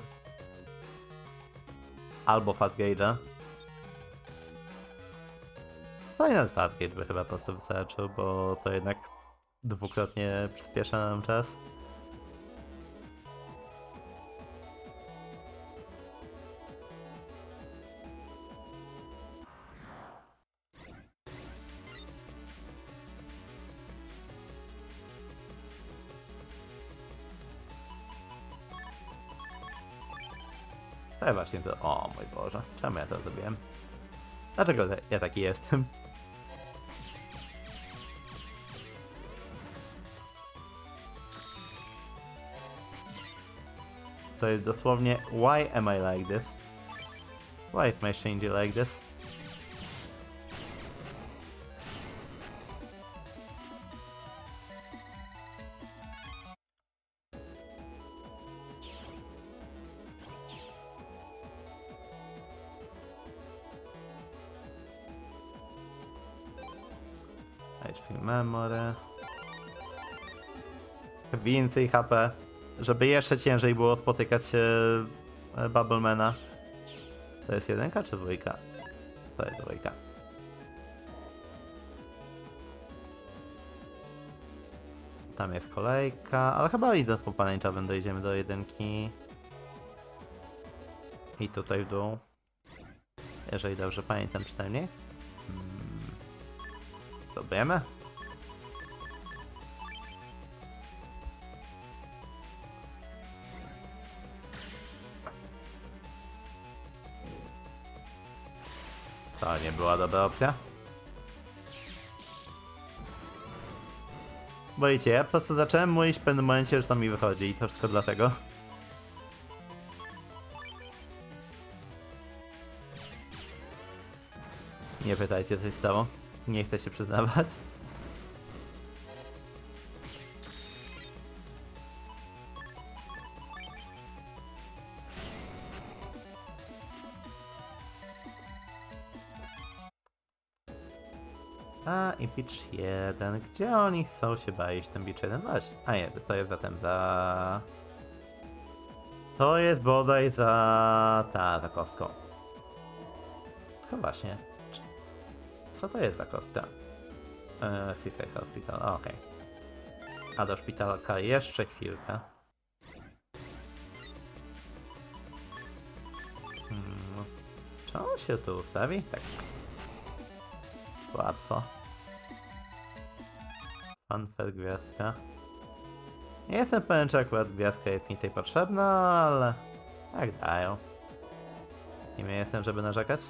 Albo Fast Gage'a. No i na twardziej by chyba po prostu wystarczył, bo to jednak dwukrotnie przyspiesza nam czas. Tak właśnie to... O mój Boże, czemu ja to zrobiłem? Dlaczego ja taki jestem? To jest dosłownie why am I like this? Why is my Shinji like this? H P memory. Więcej H P. Żeby jeszcze ciężej było spotykać się e, Bubblemana. To jest jedynka czy dwójka? To jest dwójka. Tam jest kolejka, ale chyba idąc po pomarańczowym dojdziemy do jedynki. I tutaj w dół. Jeżeli dobrze pamiętam przynajmniej. Hmm. Dobijemy? To nie była dobra opcja. Boicie, ja po prostu zacząłem mówić w pewnym momencie, że to mi wychodzi i to wszystko dlatego. Nie pytajcie, co się stało. Nie chcę się przyznawać. A i Beach jeden. Gdzie oni chcą się bawić ten Beach jeden? Właśnie. A nie, to jest zatem za... To jest bodaj za... Ta, za kostką. Chyba właśnie. Co to jest za kostka? Eee, Seaside Hospital, okej. Okay. A do szpitalka jeszcze chwilkę. Hmm. Czy on się tu ustawi? Tak. Łatwo. Fanfare gwiazdka. Nie jestem pewien, czy akurat gwiazdka jest mi tej potrzebna, ale... Tak dają. Kim ja jestem, żeby narzekać?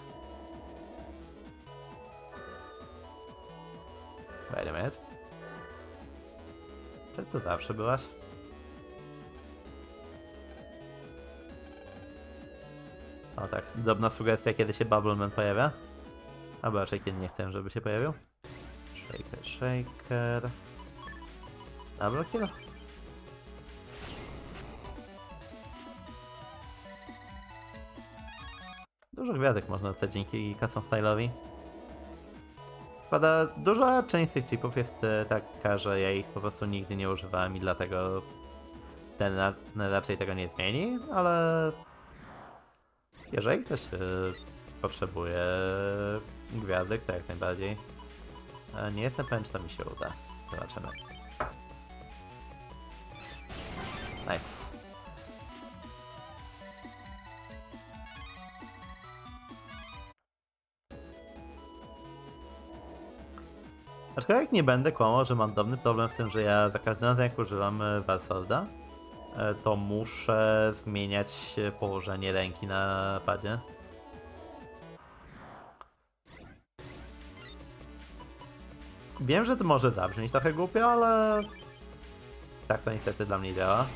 Wait a minute. Czy tu zawsze byłaś? O tak, drobna sugestia, kiedy się Bubbleman pojawia. Albo raczej kiedy nie chcę, żeby się pojawił. Shaker, shaker. Double kill. Dużo gwiazdek można dostać dzięki custom style'owi. Spada duża część tych chipów jest taka, że ja ich po prostu nigdy nie używałem i dlatego ten raczej tego nie zmieni, ale jeżeli ktoś potrzebuje gwiazdek, to jak najbardziej. Nie jestem pewien, czy to mi się uda. Zobaczymy. Nice. Aczkolwiek nie będę kłamał, że mam drobny problem z tym, że ja za każdym razem jak używam Warsolda, to muszę zmieniać położenie ręki na padzie. Wiem, że to może zabrzmieć trochę głupio, ale tak to niestety dla mnie działa.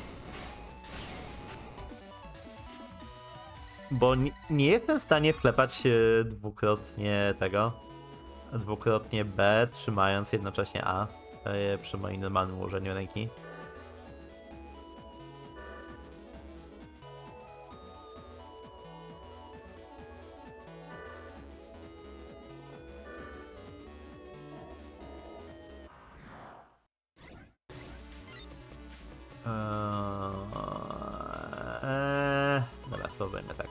Bo nie, nie jestem w stanie wklepać dwukrotnie tego, dwukrotnie B, trzymając jednocześnie A przy moim normalnym ułożeniu ręki. Eee, dobra, spróbujmy tak.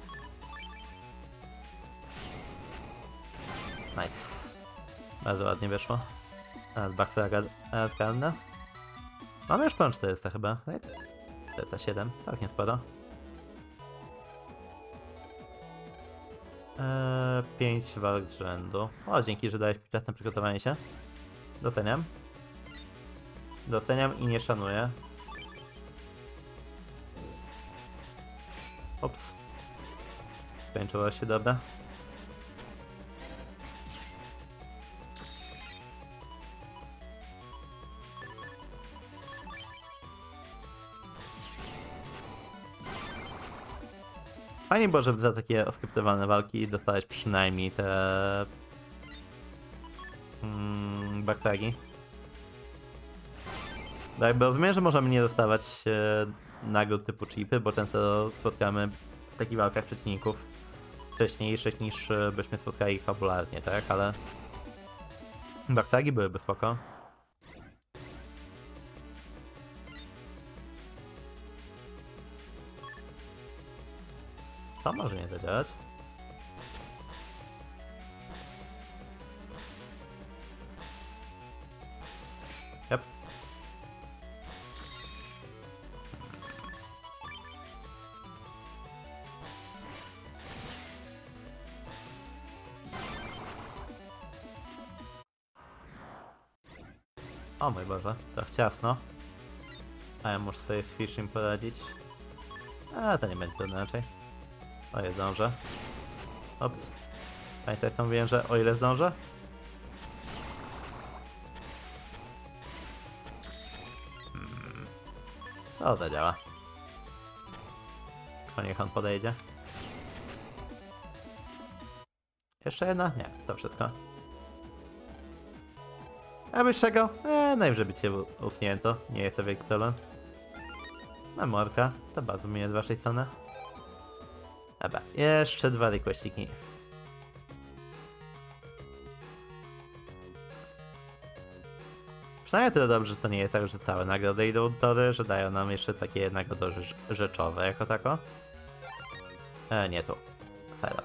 Nice. Bardzo ładnie wyszło. Teraz backflaga karna. Mamy już pan czterysta chyba, right? czterysta siedem, tak nie sporo. Eee, pięć walk z rzędu. O, dzięki, że dałeś mi czas na przygotowanie się. Doceniam. Doceniam i nie szanuję. Ops. Skończyła się dobra. Fajnie było, że za takie oskryptowane walki dostałeś przynajmniej te mm, backtagi. Tak, bo wiem, że możemy nie dostawać e nagród typu chipy, bo często spotkamy w takich walkach przeciwników wcześniejszych niż byśmy spotkali ich fabularnie, tak? Ale backtagi byłyby spoko. To może nie zadziałać. Yep. O mój Boże, tak ciasno. A ja muszę sobie z fishing poradzić. A to nie będzie to inaczej. O ile zdążę. Ops. Pamiętaj, co mówiłem, że o ile zdążę? Hmm. To zadziała. O, niech on podejdzie. Jeszcze jedna? Nie, to wszystko. A wyższego? Eee, najwyżej by cię usunięto. Nie jest sobie problem. Mam orka. To bardzo miłe z waszej strony. Dobra, jeszcze dwa requestiki. Przynajmniej tyle dobrze, że to nie jest tak, że całe nagrody idą do tory, że dają nam jeszcze takie nagrody rzeczowe jako tako. Eee, nie tu. Serio.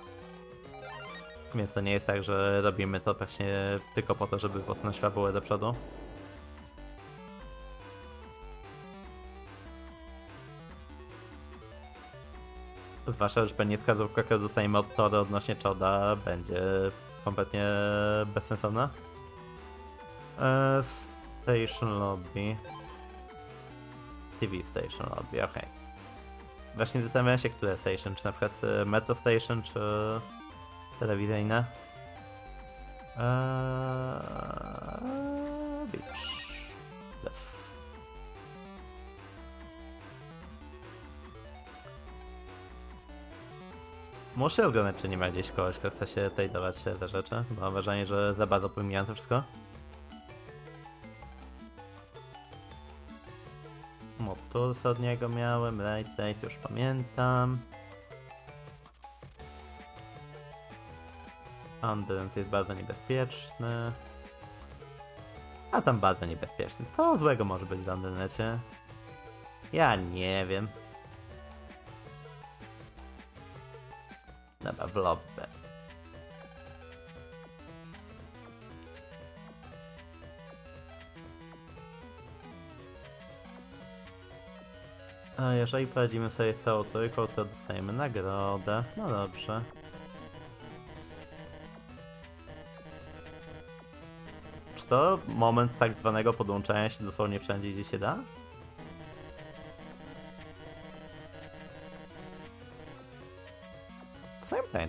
Więc to nie jest tak, że robimy to właśnie tylko po to, żeby posunąć fabułę do przodu. Wasza już pewnie wskazówka, którą dostaniemy od Tory odnośnie Choda, będzie kompletnie bezsensowna. Eee, Station Lobby. T V Station Lobby, okej. Okay. Właśnie zastanawiam się, które Station, czy na przykład Metro Station, czy telewizyjne. Eee, beach. Yes. Muszę oglądać, czy nie ma gdzieś kogoś, kto chce się tej dawać się te rzeczy. Mam wrażenie, że za bardzo pomijam to wszystko. Mobtus od niego miałem, Light Light już pamiętam. Ambulance jest bardzo niebezpieczny. A tam bardzo niebezpieczny. Co złego może być w Ambulance? Ja nie wiem. Dobra, w lobby. A jeżeli poradzimy sobie z tą trójką, to dostajemy nagrodę. No dobrze. Czy to moment tak zwanego podłączenia się dosłownie wszędzie, gdzie się da?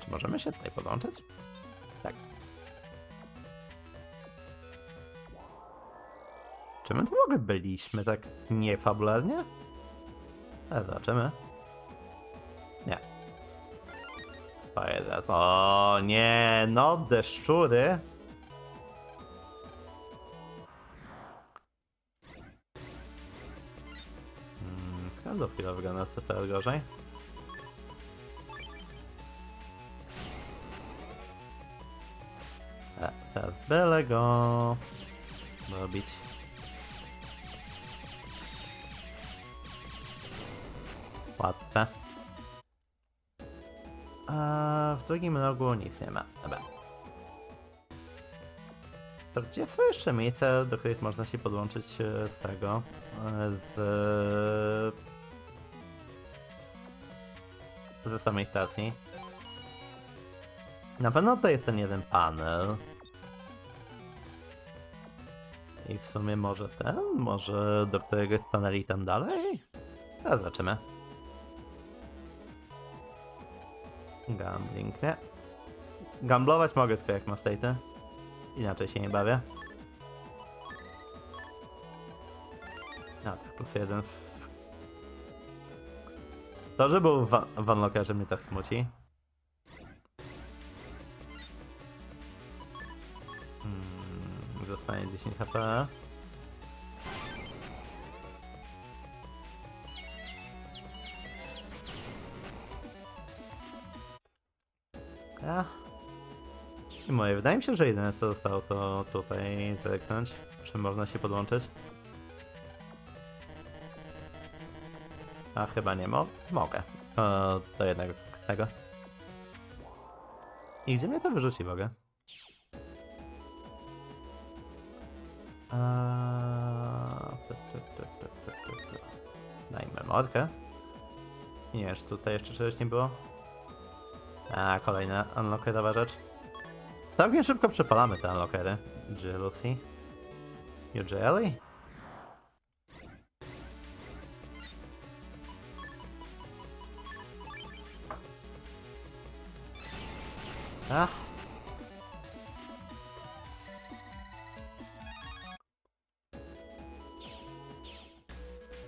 Czy możemy się tutaj podłączyć? Tak. Czy my tu w ogóle byliśmy tak niefabularnie? Ale zobaczymy. Nie. O nie, no deszczury. Hmm, z każdą chwilą wygląda to coraz gorzej. Teraz byle go robić. Łatwe. A w drugim rogu nic nie ma. Dobra. To gdzie są jeszcze miejsca, do których można się podłączyć z tego? Z... ze samej stacji. Na pewno to jest ten jeden panel. I w sumie może ten? Może do któregoś z paneli tam dalej? Teraz zobaczymy. Gambling, nie. Gamblować mogę tylko jak mam state'y. Inaczej się nie bawię. A, tak, plus jeden. To, że był w unlockerze, mnie tak smuci. Zostanie dziesięć H P. A. I moje, wydaje mi się, że jedyne co zostało to tutaj zerknąć. Czy można się podłączyć? A chyba nie mo mogę. O, do jednego tego. I gdzie mnie to wyrzuci w ogóle? Dajmy mordkę. Nie, czy tutaj jeszcze czegoś nie było? A, kolejna unlockerowa rzecz. Całkiem szybko przepalamy te unlockery. Jealousy. You jelly? Ach.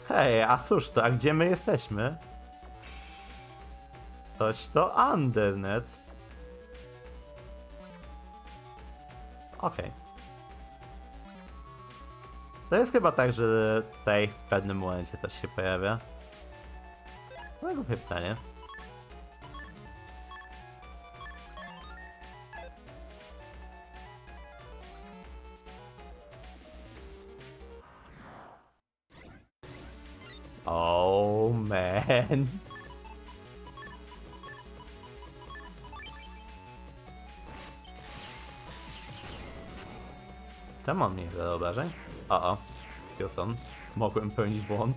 Hej, a cóż to, a gdzie my jesteśmy? Toś to Undernet. Okej. Okay. To jest chyba tak, że tutaj w pewnym momencie też się pojawia. No głupie pytanie. Oh man. Czemu on mnie zadał obrażeń? O, o. Houston. Mogłem pełnić błąd.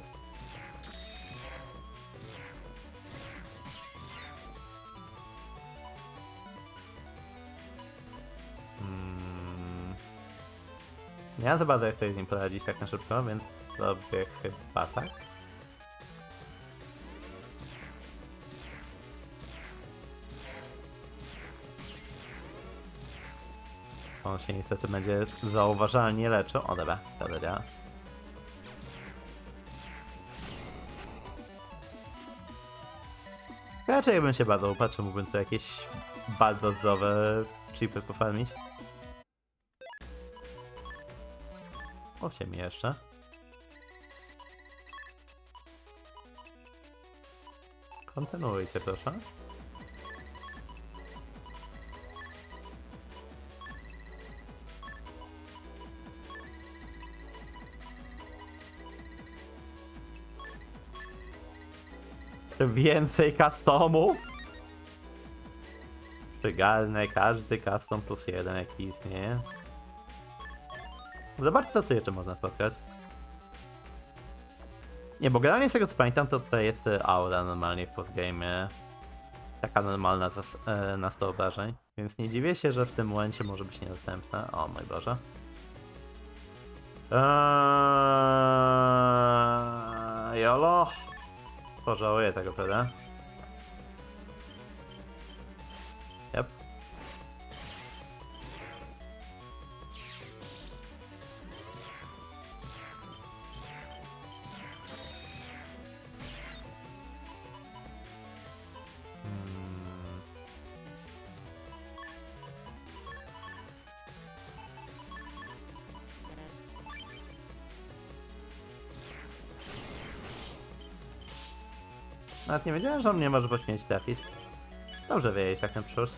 Hmm. Nie mam za bardzo jak sobie z nim poradzić tak na szybko, więc zrobię chyba tak. On się niestety będzie zauważalnie leczył. O dobra, dobra, dobra. Raczej bym się badał, patrzę, mógłbym tu jakieś baldozowe chipy pofarmić. Osiem jeszcze. Kontynuujcie, proszę. Więcej customów? Przygalne, każdy custom plus jeden jaki istnieje. Zobaczcie, co tu jeszcze można spotkać. Nie, bo generalnie z tego co pamiętam, to tutaj jest aura normalnie w postgame. Taka normalna na sto obrażeń. Więc nie dziwię się, że w tym momencie może być niedostępna. O mój Boże. Eee, jolo. Pożałuję tego, prawda? Yep. Hmm. Nawet nie wiedziałem, że on nie może pośmieć trafić. Dobrze wiedzieć tak na przyszłość.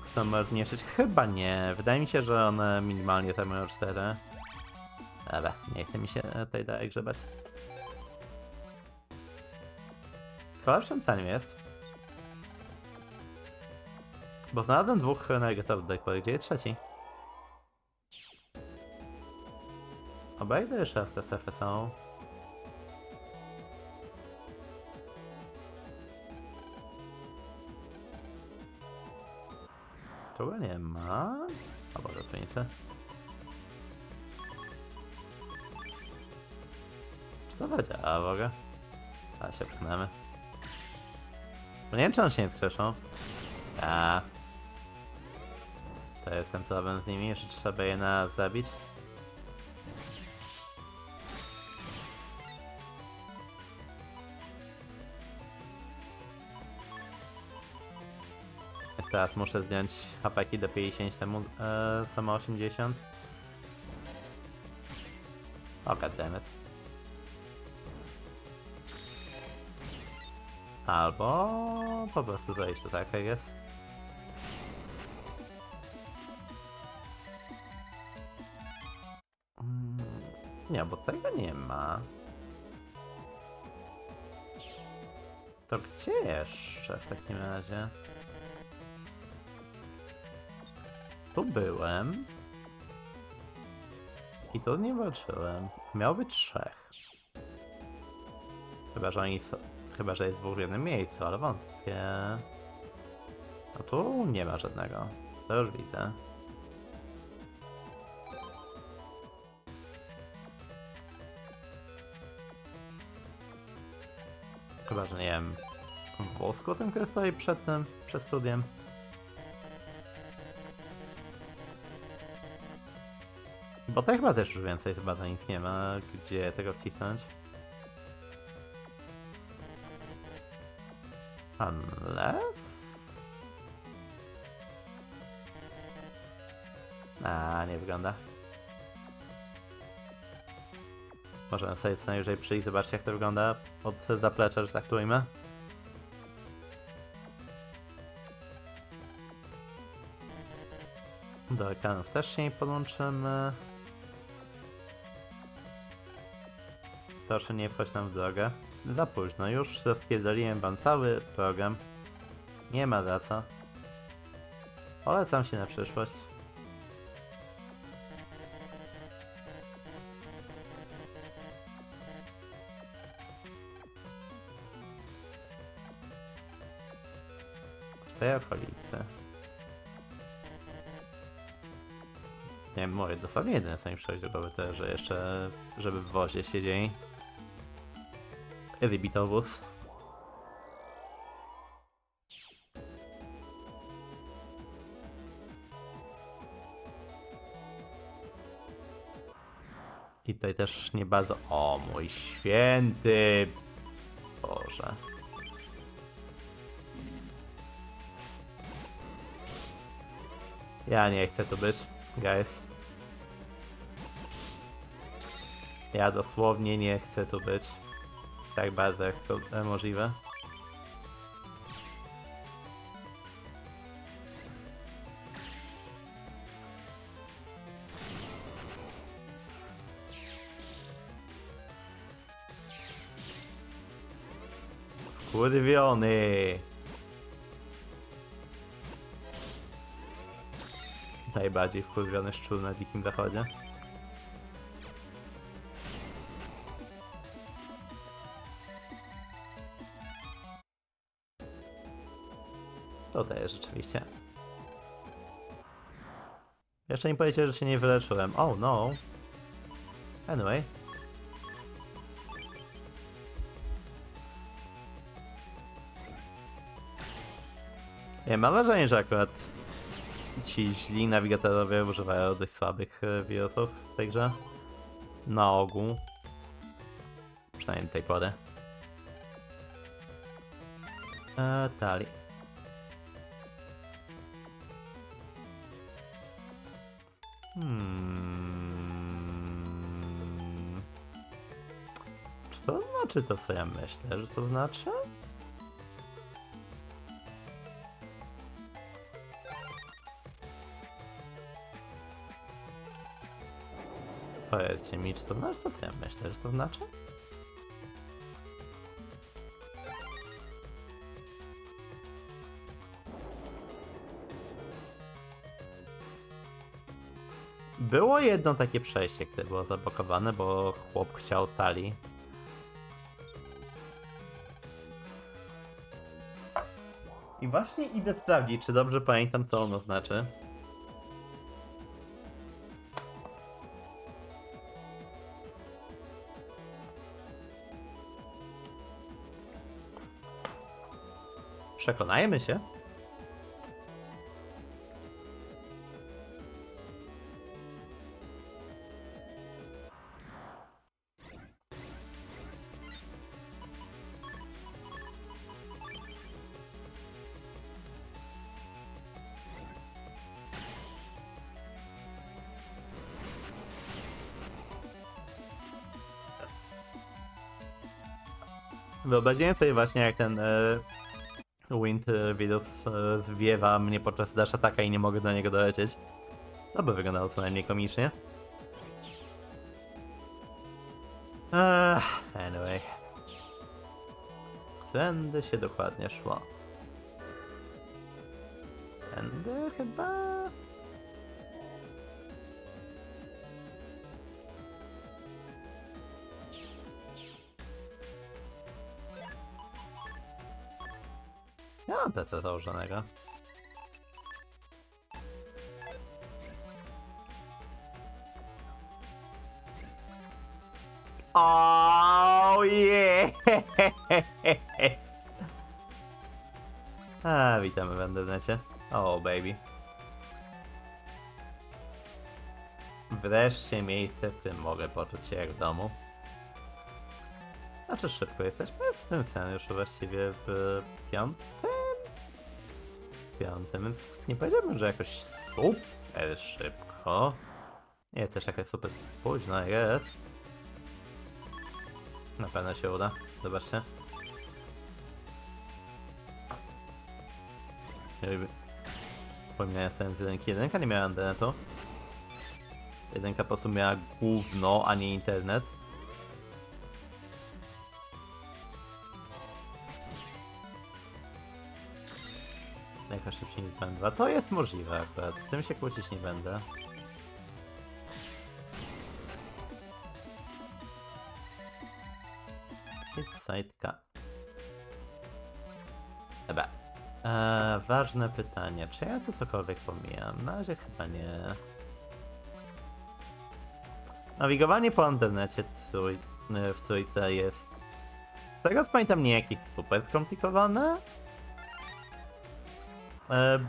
Tak samo można nieszyć? Chyba nie. Wydaje mi się, że one minimalnie tam mają cztery. Ale nie chce mi się tej dalej grzebać. Chyba lepszym celem jest. Bo znalazłem dwóch negatywnych deckboy, gdzie jest trzeci. Obejdę jeszcze raz te sefy są. Tu nie ma. O Boże, tu nic. Czy to zadziała w ogóle? A się pchnęmy. Nie wiem, czy on się nie wskrzeszą. Ja. To jestem co robię z nimi, jeszcze trzeba je na zabić. Teraz muszę zdjąć hapeki do pięćdziesięciu, temu, e, samo osiemdziesiąt. O, goddammit. Albo po prostu zejść to tak, jak jest. Mm, nie, bo tego nie ma. To gdzie jeszcze w takim razie? Tu byłem i tu nie walczyłem. Miał być trzech. Chyba, że oni są... Chyba, że jest dwóch w jednym miejscu, ale wątpię. A tu nie ma żadnego. To już widzę. Chyba, że nie wiem. W wózku tym, który stoi przed tym, przed studiem. Bo to chyba też już więcej chyba za nic nie ma, gdzie tego wcisnąć. Unless... A, nie wygląda. Możemy sobie co najwyżej przyjść, zobaczcie jak to wygląda od zaplecza, że tak to ujmę. Do ekranów też się nie podłączymy. Proszę nie wchodź nam w drogę. Za późno już, rozpierdoliłem wam cały program. Nie ma za co. Polecam się na przyszłość. W tej okolicy. Nie wiem, mówię, dosłownie jedyne co mi przychodzi do głowy to, że jeszcze, żeby w wozie siedzieli. Rybito wóz. I tutaj też nie bardzo... O mój święty... Boże... Ja nie chcę tu być, guys. Ja dosłownie nie chcę tu być. Tak bardzo jak to możliwe. Kurwiony! Najbardziej wkurwiony szczur na dzikim zachodzie. To też rzeczywiście. Jeszcze nie powiecie, że się nie wyleczyłem. Oh no. Anyway. Ja mam wrażenie, że akurat ci źli nawigatorowie używają dość słabych wirusów w tej grze. Na ogół. Przynajmniej do tej pory. Eee, tali. Hmm. Czy to znaczy to, co ja myślę, że to znaczy? Powiedzcie mi, czy to znaczy to, co ja myślę, że to znaczy? Było jedno takie przejście, które było zablokowane, bo chłop chciał talii. I właśnie idę sprawdzić, czy dobrze pamiętam, co ono znaczy. Przekonajmy się. Wyobraziłem sobie właśnie, jak ten... Yy... Wind wirus zwiewa mnie podczas dash ataka i nie mogę do niego dolecieć. To by wyglądało co najmniej komicznie. Ach, anyway. Tędy się dokładnie szło. Tędy chyba... Ja mam P C założonego. Oh yes! A, witamy w internecie. Oh baby. Wreszcie miejsce, w którym mogę poczuć się jak w domu. Znaczy szybko jesteśmy w tym scenariuszu właściwie w piątym. Więc nie powiedziałbym, że jakoś super szybko. Nie, też jakaś super późno jest. Na pewno się uda. Zobaczcie. Pominąłem sobie z jedynki. Jedynka nie miała internetu. Jedynka po prostu miała gówno, a nie internet. Jakoś szybciej nie będę. To jest możliwe akurat. Z tym się kłócić nie będę. Sideka. Dobra. Eee, ważne pytanie. Czy ja tu cokolwiek pomijam? Na razie chyba nie. Nawigowanie po internecie trój... w trójce jest... Z tego co pamiętam, nie jakieś super skomplikowane.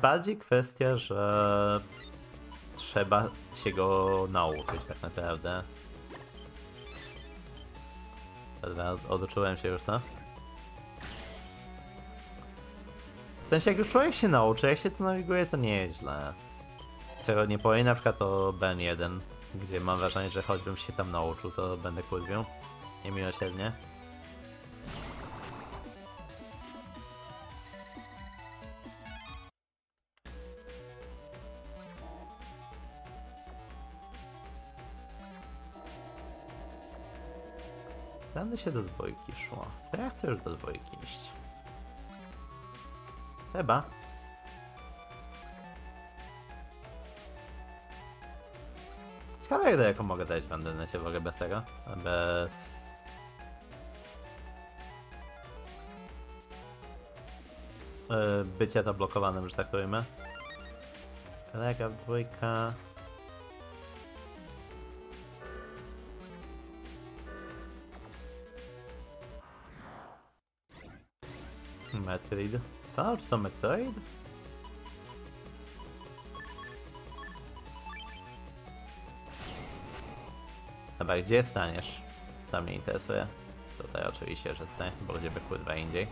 Bardziej kwestia, że trzeba się go nauczyć tak naprawdę. Oduczyłem się już, co? W sensie, jak już człowiek się nauczy, jak się tu nawiguje, to nie jest źle. Czego nie powiem, na przykład to Ben jeden, gdzie mam wrażenie, że choćbym się tam nauczył, to będę kłótwił. Niemiłosiernie. Tędy się do dwójki szło. To ja chcę już do dwójki iść. Chyba. Ciekawe, jak daleko mogę dać w Andynecie w ogóle bez tego. Bez... Yy, bycia zablokowanym, że tak to ujmę. Kolega w dwójka... Metroid? Co? Czy to Metroid? Dobra, gdzie staniesz? To mnie interesuje. Tutaj oczywiście, że tutaj, bo gdzie by kurwa indziej.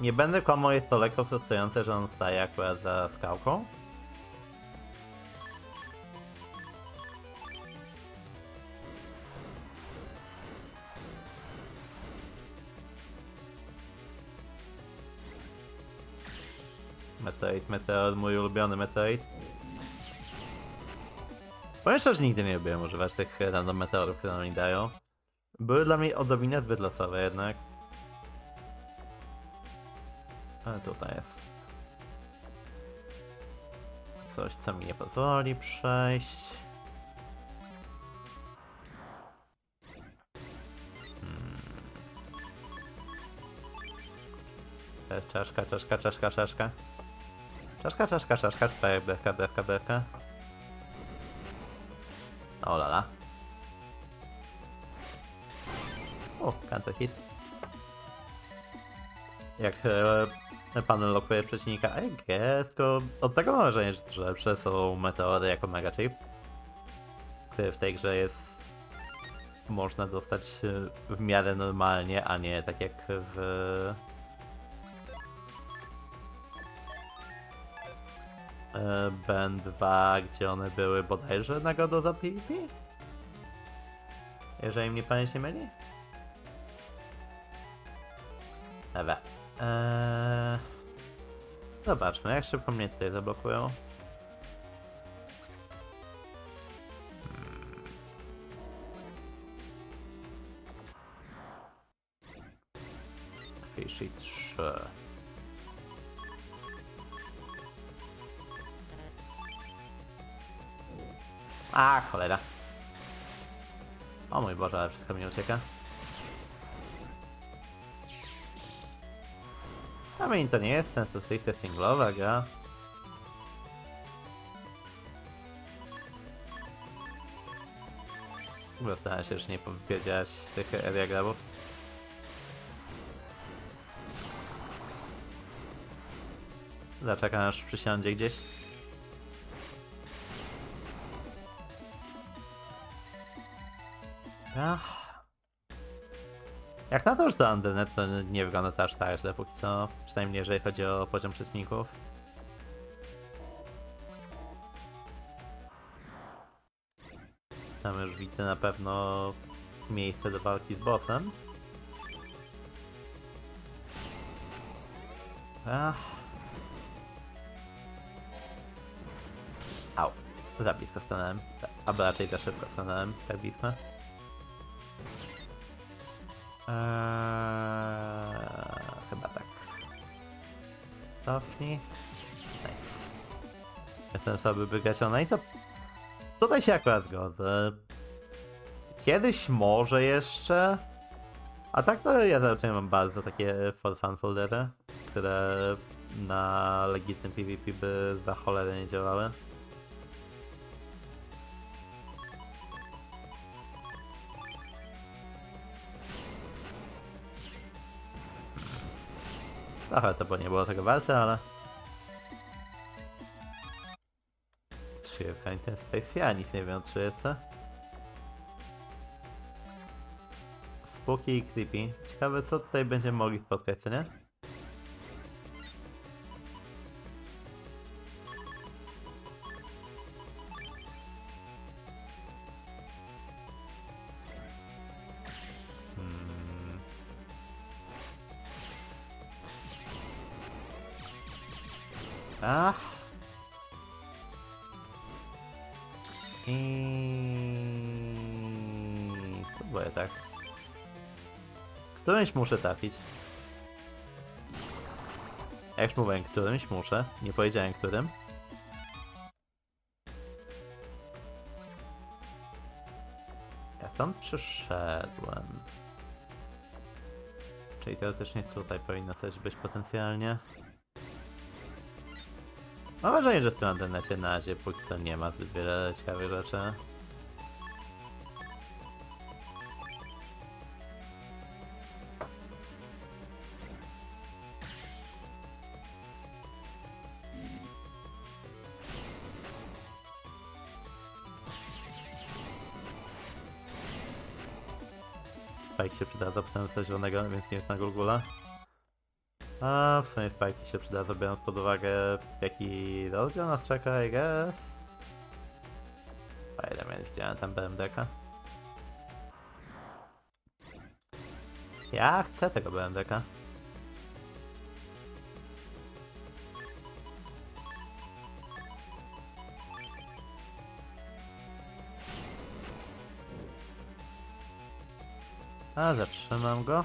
Nie będę kłamał, jest to lekko frustrujące, że on staje akurat za skałką. Meteorit, meteor, mój ulubiony meteorit. Powiem szczerze, że nigdy nie lubiłem używać tych random meteorów, które nam dają. Były dla mnie odrobinę zbyt losowe jednak. Ale tutaj jest... coś, co mi nie pozwoli przejść. Hmm. Czaszka, czaszka, czaszka, czaszka. Czaszka, czaszka, czaszka, tutaj dechka, dechka, dechka. O lala. O, counter hit. Jak e, panel lokuje przeciwnika, I guess, tylko od tego mam wrażenie, że lepsze są meteory jako mega chip, który w tej grze jest... można dostać w miarę normalnie, a nie tak jak w... Ben dwa, gdzie one były bodajże nagrodą za PvP? Jeżeli mnie pamięć nie myli? Dobra. Eee... Zobaczmy, jak szybko mnie tutaj zablokują. Hmm. Fishy trzy. A, cholera. O mój Boże, ale wszystko mi ucieka. A mi to nie jest ten co stricte singlowa gra. Zastanawiam się, czy nie powiedziałeś tych area grabów. Zaczekam aż przysiądzie gdzieś. Ach. Jak na to, że to Andynet, to nie wygląda to aż tak źle póki co, przynajmniej jeżeli chodzi o poziom przeciwników. Tam już widzę na pewno miejsce do walki z bossem. Ach. Au, za blisko stanąłem, albo raczej za szybko stanąłem, tak blisko. Eee, chyba tak. Cofnij. Nice. Jestem sobie wygrać ona i to... Tutaj się akurat zgodzę. Kiedyś może jeszcze... A tak to ja zazwyczaj mam bardzo takie for fun foldery, które na legitnym PvP by za cholerę nie działały. Trochę to bo nie było tego warte, ale... szyję w ten Space, ja nic nie wiem o szyjece. Spooky i creepy. Ciekawe co tutaj będziemy mogli spotkać, co nie? Ach. I spróbuję tak. Którymś muszę trafić. Jak już mówiłem, którymś muszę. Nie powiedziałem którym. Ja stąd przyszedłem. Czyli teoretycznie tutaj powinno coś być potencjalnie. Mam wrażenie, że w tym internecie na razie póki co nie ma zbyt wiele ciekawych rzeczy. Spike się przyda, to przynajmniej coś wolnego, więc nie jest na Gulgula. A w sumie spajki się przyda, to biorąc pod uwagę jaki rozdział nas czeka, I guess. Spider-Man, widziałem tam B M D ka. Ja chcę tego B M D ka. A zatrzymam go.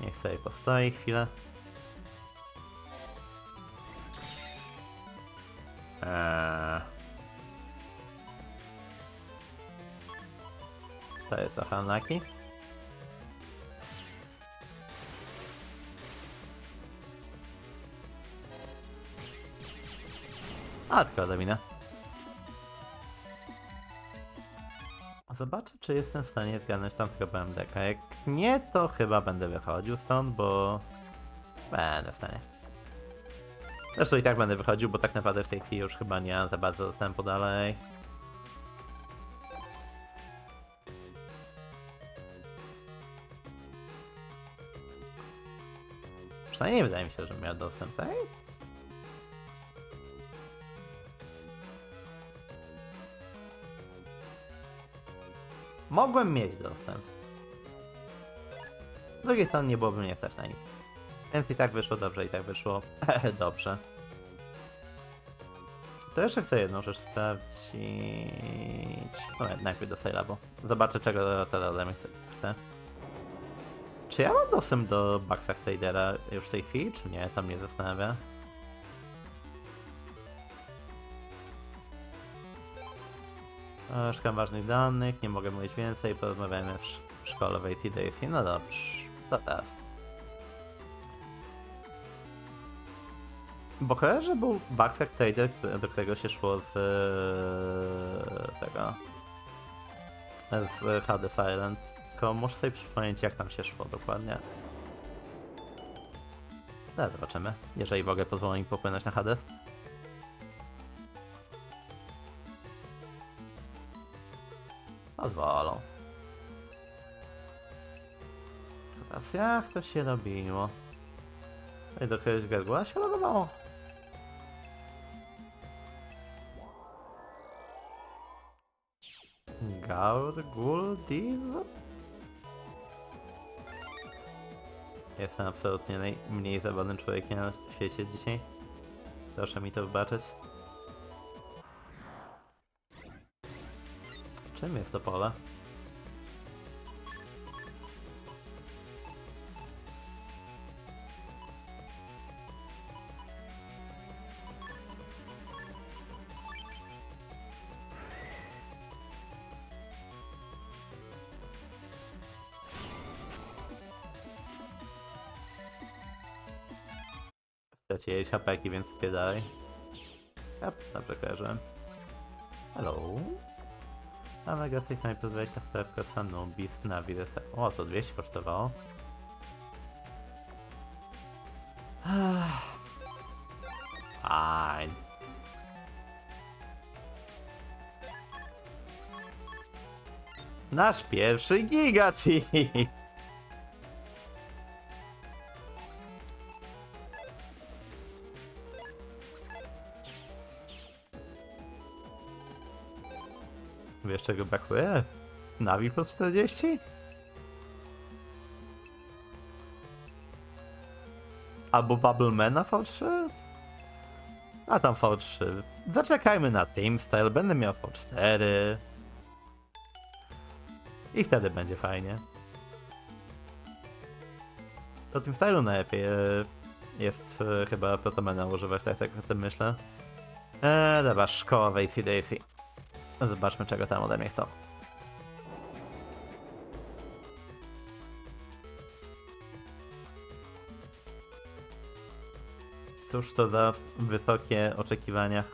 Niech sobie postoi chwilę. Eee. To jest Ahanaki. A, tylko Adamina. Zobaczę, czy jestem w stanie zgarnąć tamtego B M D ka. Jak nie, to chyba będę wychodził stąd, bo będę w stanie. Zresztą i tak będę wychodził, bo tak naprawdę w tej chwili już chyba nie mam za bardzo dostępu dalej. Przynajmniej wydaje mi się, że miał dostęp, tak? Mogłem mieć dostęp. Z drugiej strony nie byłoby mnie stać na nic. Więc i tak wyszło dobrze, i tak wyszło dobrze. To jeszcze chcę jedną rzecz sprawdzić. No najpierw do Sailabo. Zobaczę czego teraz ode mnie chcę. Czy ja mam dostęp do Backstage Tradera już w tej chwili, czy nie? To mnie zastanawia. Szukam ważnych danych, nie mogę mówić więcej, porozmawiamy w, sz w szkole w A C D C. No dobrze, to teraz. Bo kojarzę, że był Backpack Trader, do którego się szło z yy, tego... z Hades Island, tylko muszę sobie przypomnieć jak tam się szło dokładnie. Zaraz zobaczymy, jeżeli mogę pozwolę mi popłynąć na Hades. Pozwolą. Teraz jak to się robiło? I do kogoś gargula się logowało. Garguldiz? Jestem absolutnie najmniej zabawnym człowiekiem na świecie dzisiaj. Proszę mi to wybaczyć. Czym jest to pole? Straciłeś hapeki, więc spiedaj. Jap, dobrze kojarzyłem. Hello. A negacyjna mi pozwolić na strefkę Sanubis na Widesa. O, to dwieście kosztowało. Fajnie. Nasz pierwszy gigaci. Wiesz, czego brakuje? Navi plus czterdzieści? Albo Bubblemana V trzy? A tam V trzy. Zaczekajmy na Teamstyle, będę miał V cztery. I wtedy będzie fajnie. Do Teamstylu najlepiej jest chyba Protomana używać, tak jak o tym myślę. Eee, dobra, szkoła w A C D C. Zobaczmy, czego tam ode mnie chcą. Cóż to za wysokie oczekiwania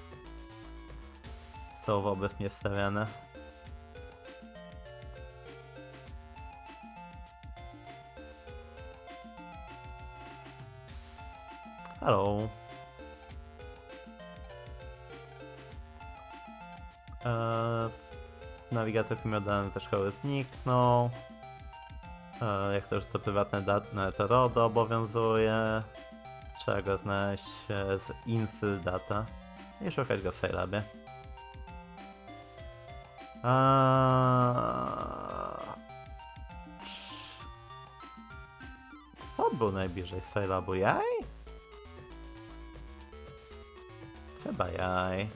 są wobec mnie stawiane. Hello. Eee, nawigator miał dane ze szkoły zniknął. Eee, jak to, że to prywatne dane, to RODO obowiązuje. Trzeba go znaleźć z Incydata i szukać go w Sailabie. To był najbliżej Sailabu jaj? Chyba jaj.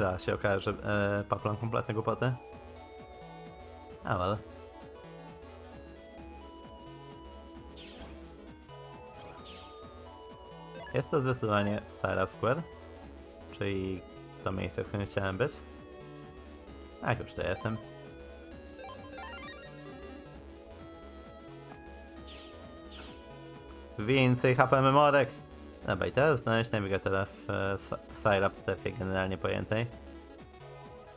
Da się okaże, że yy, paplan kompletnie głupoty. Ale. Jest to zdecydowanie Sailab Square, czyli to miejsce, w którym chciałem być. A już to jestem. Więcej H P memorek! Dobra, i teraz znaleźć nawigatora w e, Sailab strefie generalnie pojętej.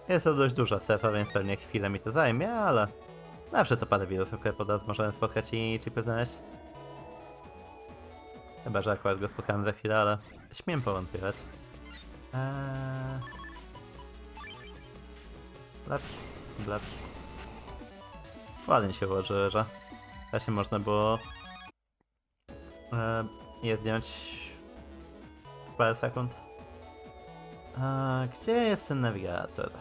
Jest to dość duża strefa, więc pewnie chwilę mi to zajmie, ale zawsze to parę wirusów, które pod raz możemy spotkać i chipy znaleźć. Chyba, że akurat go spotkamy za chwilę, ale śmiem powątpiewać. Eee... Blap, blap. Ładnie się ułożyły, że właśnie można było eee, je zdjąć parę sekund. A, gdzie jest ten nawigator?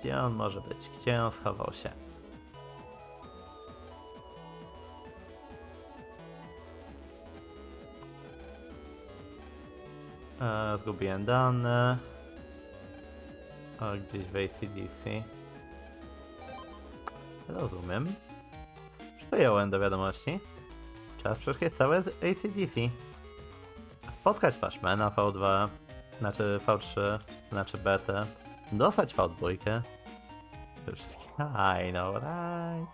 Gdzie on może być? Gdzie on schował się? A, zgubiłem dane. O, gdzieś w A C D C. Rozumiem. Przyjąłem do wiadomości. Czas przeszkać całe z A C D C. Spotkać Flashmana V dwa, znaczy V trzy, znaczy betę, dostać V dwa. To wszystkie. I know, right?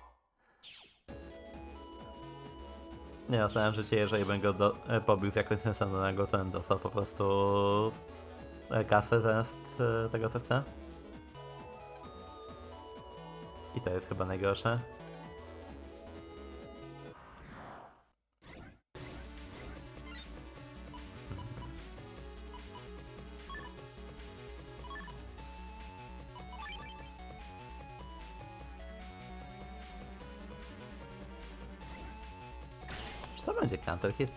Nie oznałem życie, jeżeli bym go do... pobił z jakąś sensownego, to bym dostał po prostu kasę zamiast tego, co chcę. I to jest chyba najgorsze. Czy to będzie counter hit?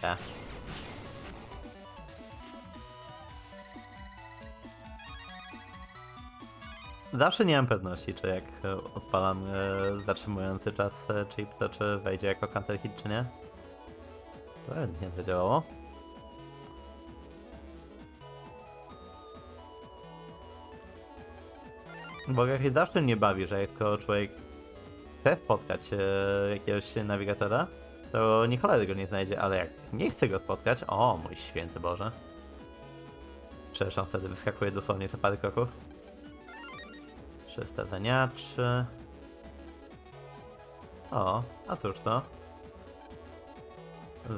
Tak. Zawsze nie mam pewności, czy jak odpalam e, zatrzymujący czas chip, to czy wejdzie jako counter hit, czy nie. Pewnie to działało. Bo jak się zawsze nie bawi, że jako człowiek chce spotkać e, jakiegoś nawigatora, to nie cholery go nie znajdzie, ale jak nie chce go spotkać, o mój święty Boże. Przecież on wtedy wyskakuje dosłownie za parę kroków. trzysta zaniaczy. O, a cóż to?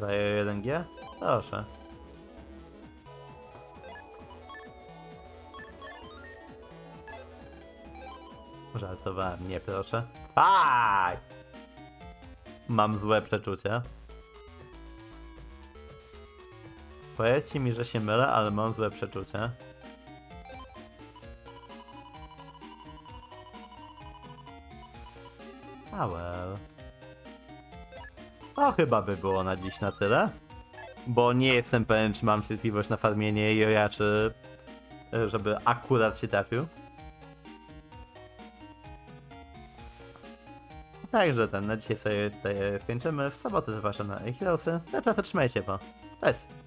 Zajęło jeden G? Proszę. Żartowałem, nie proszę. Aj! Mam złe przeczucie. Powiedzcie mi, że się mylę, ale mam złe przeczucie. Ah well. To chyba by było na dziś na tyle. Bo nie jestem pewien, czy mam cierpliwość na farmienie joja, czy żeby akurat się trafił. Także ten, na dzisiaj sobie tutaj skończymy. W sobotę zapraszam na Heroesy. Na czas otrzymajcie, bo cześć!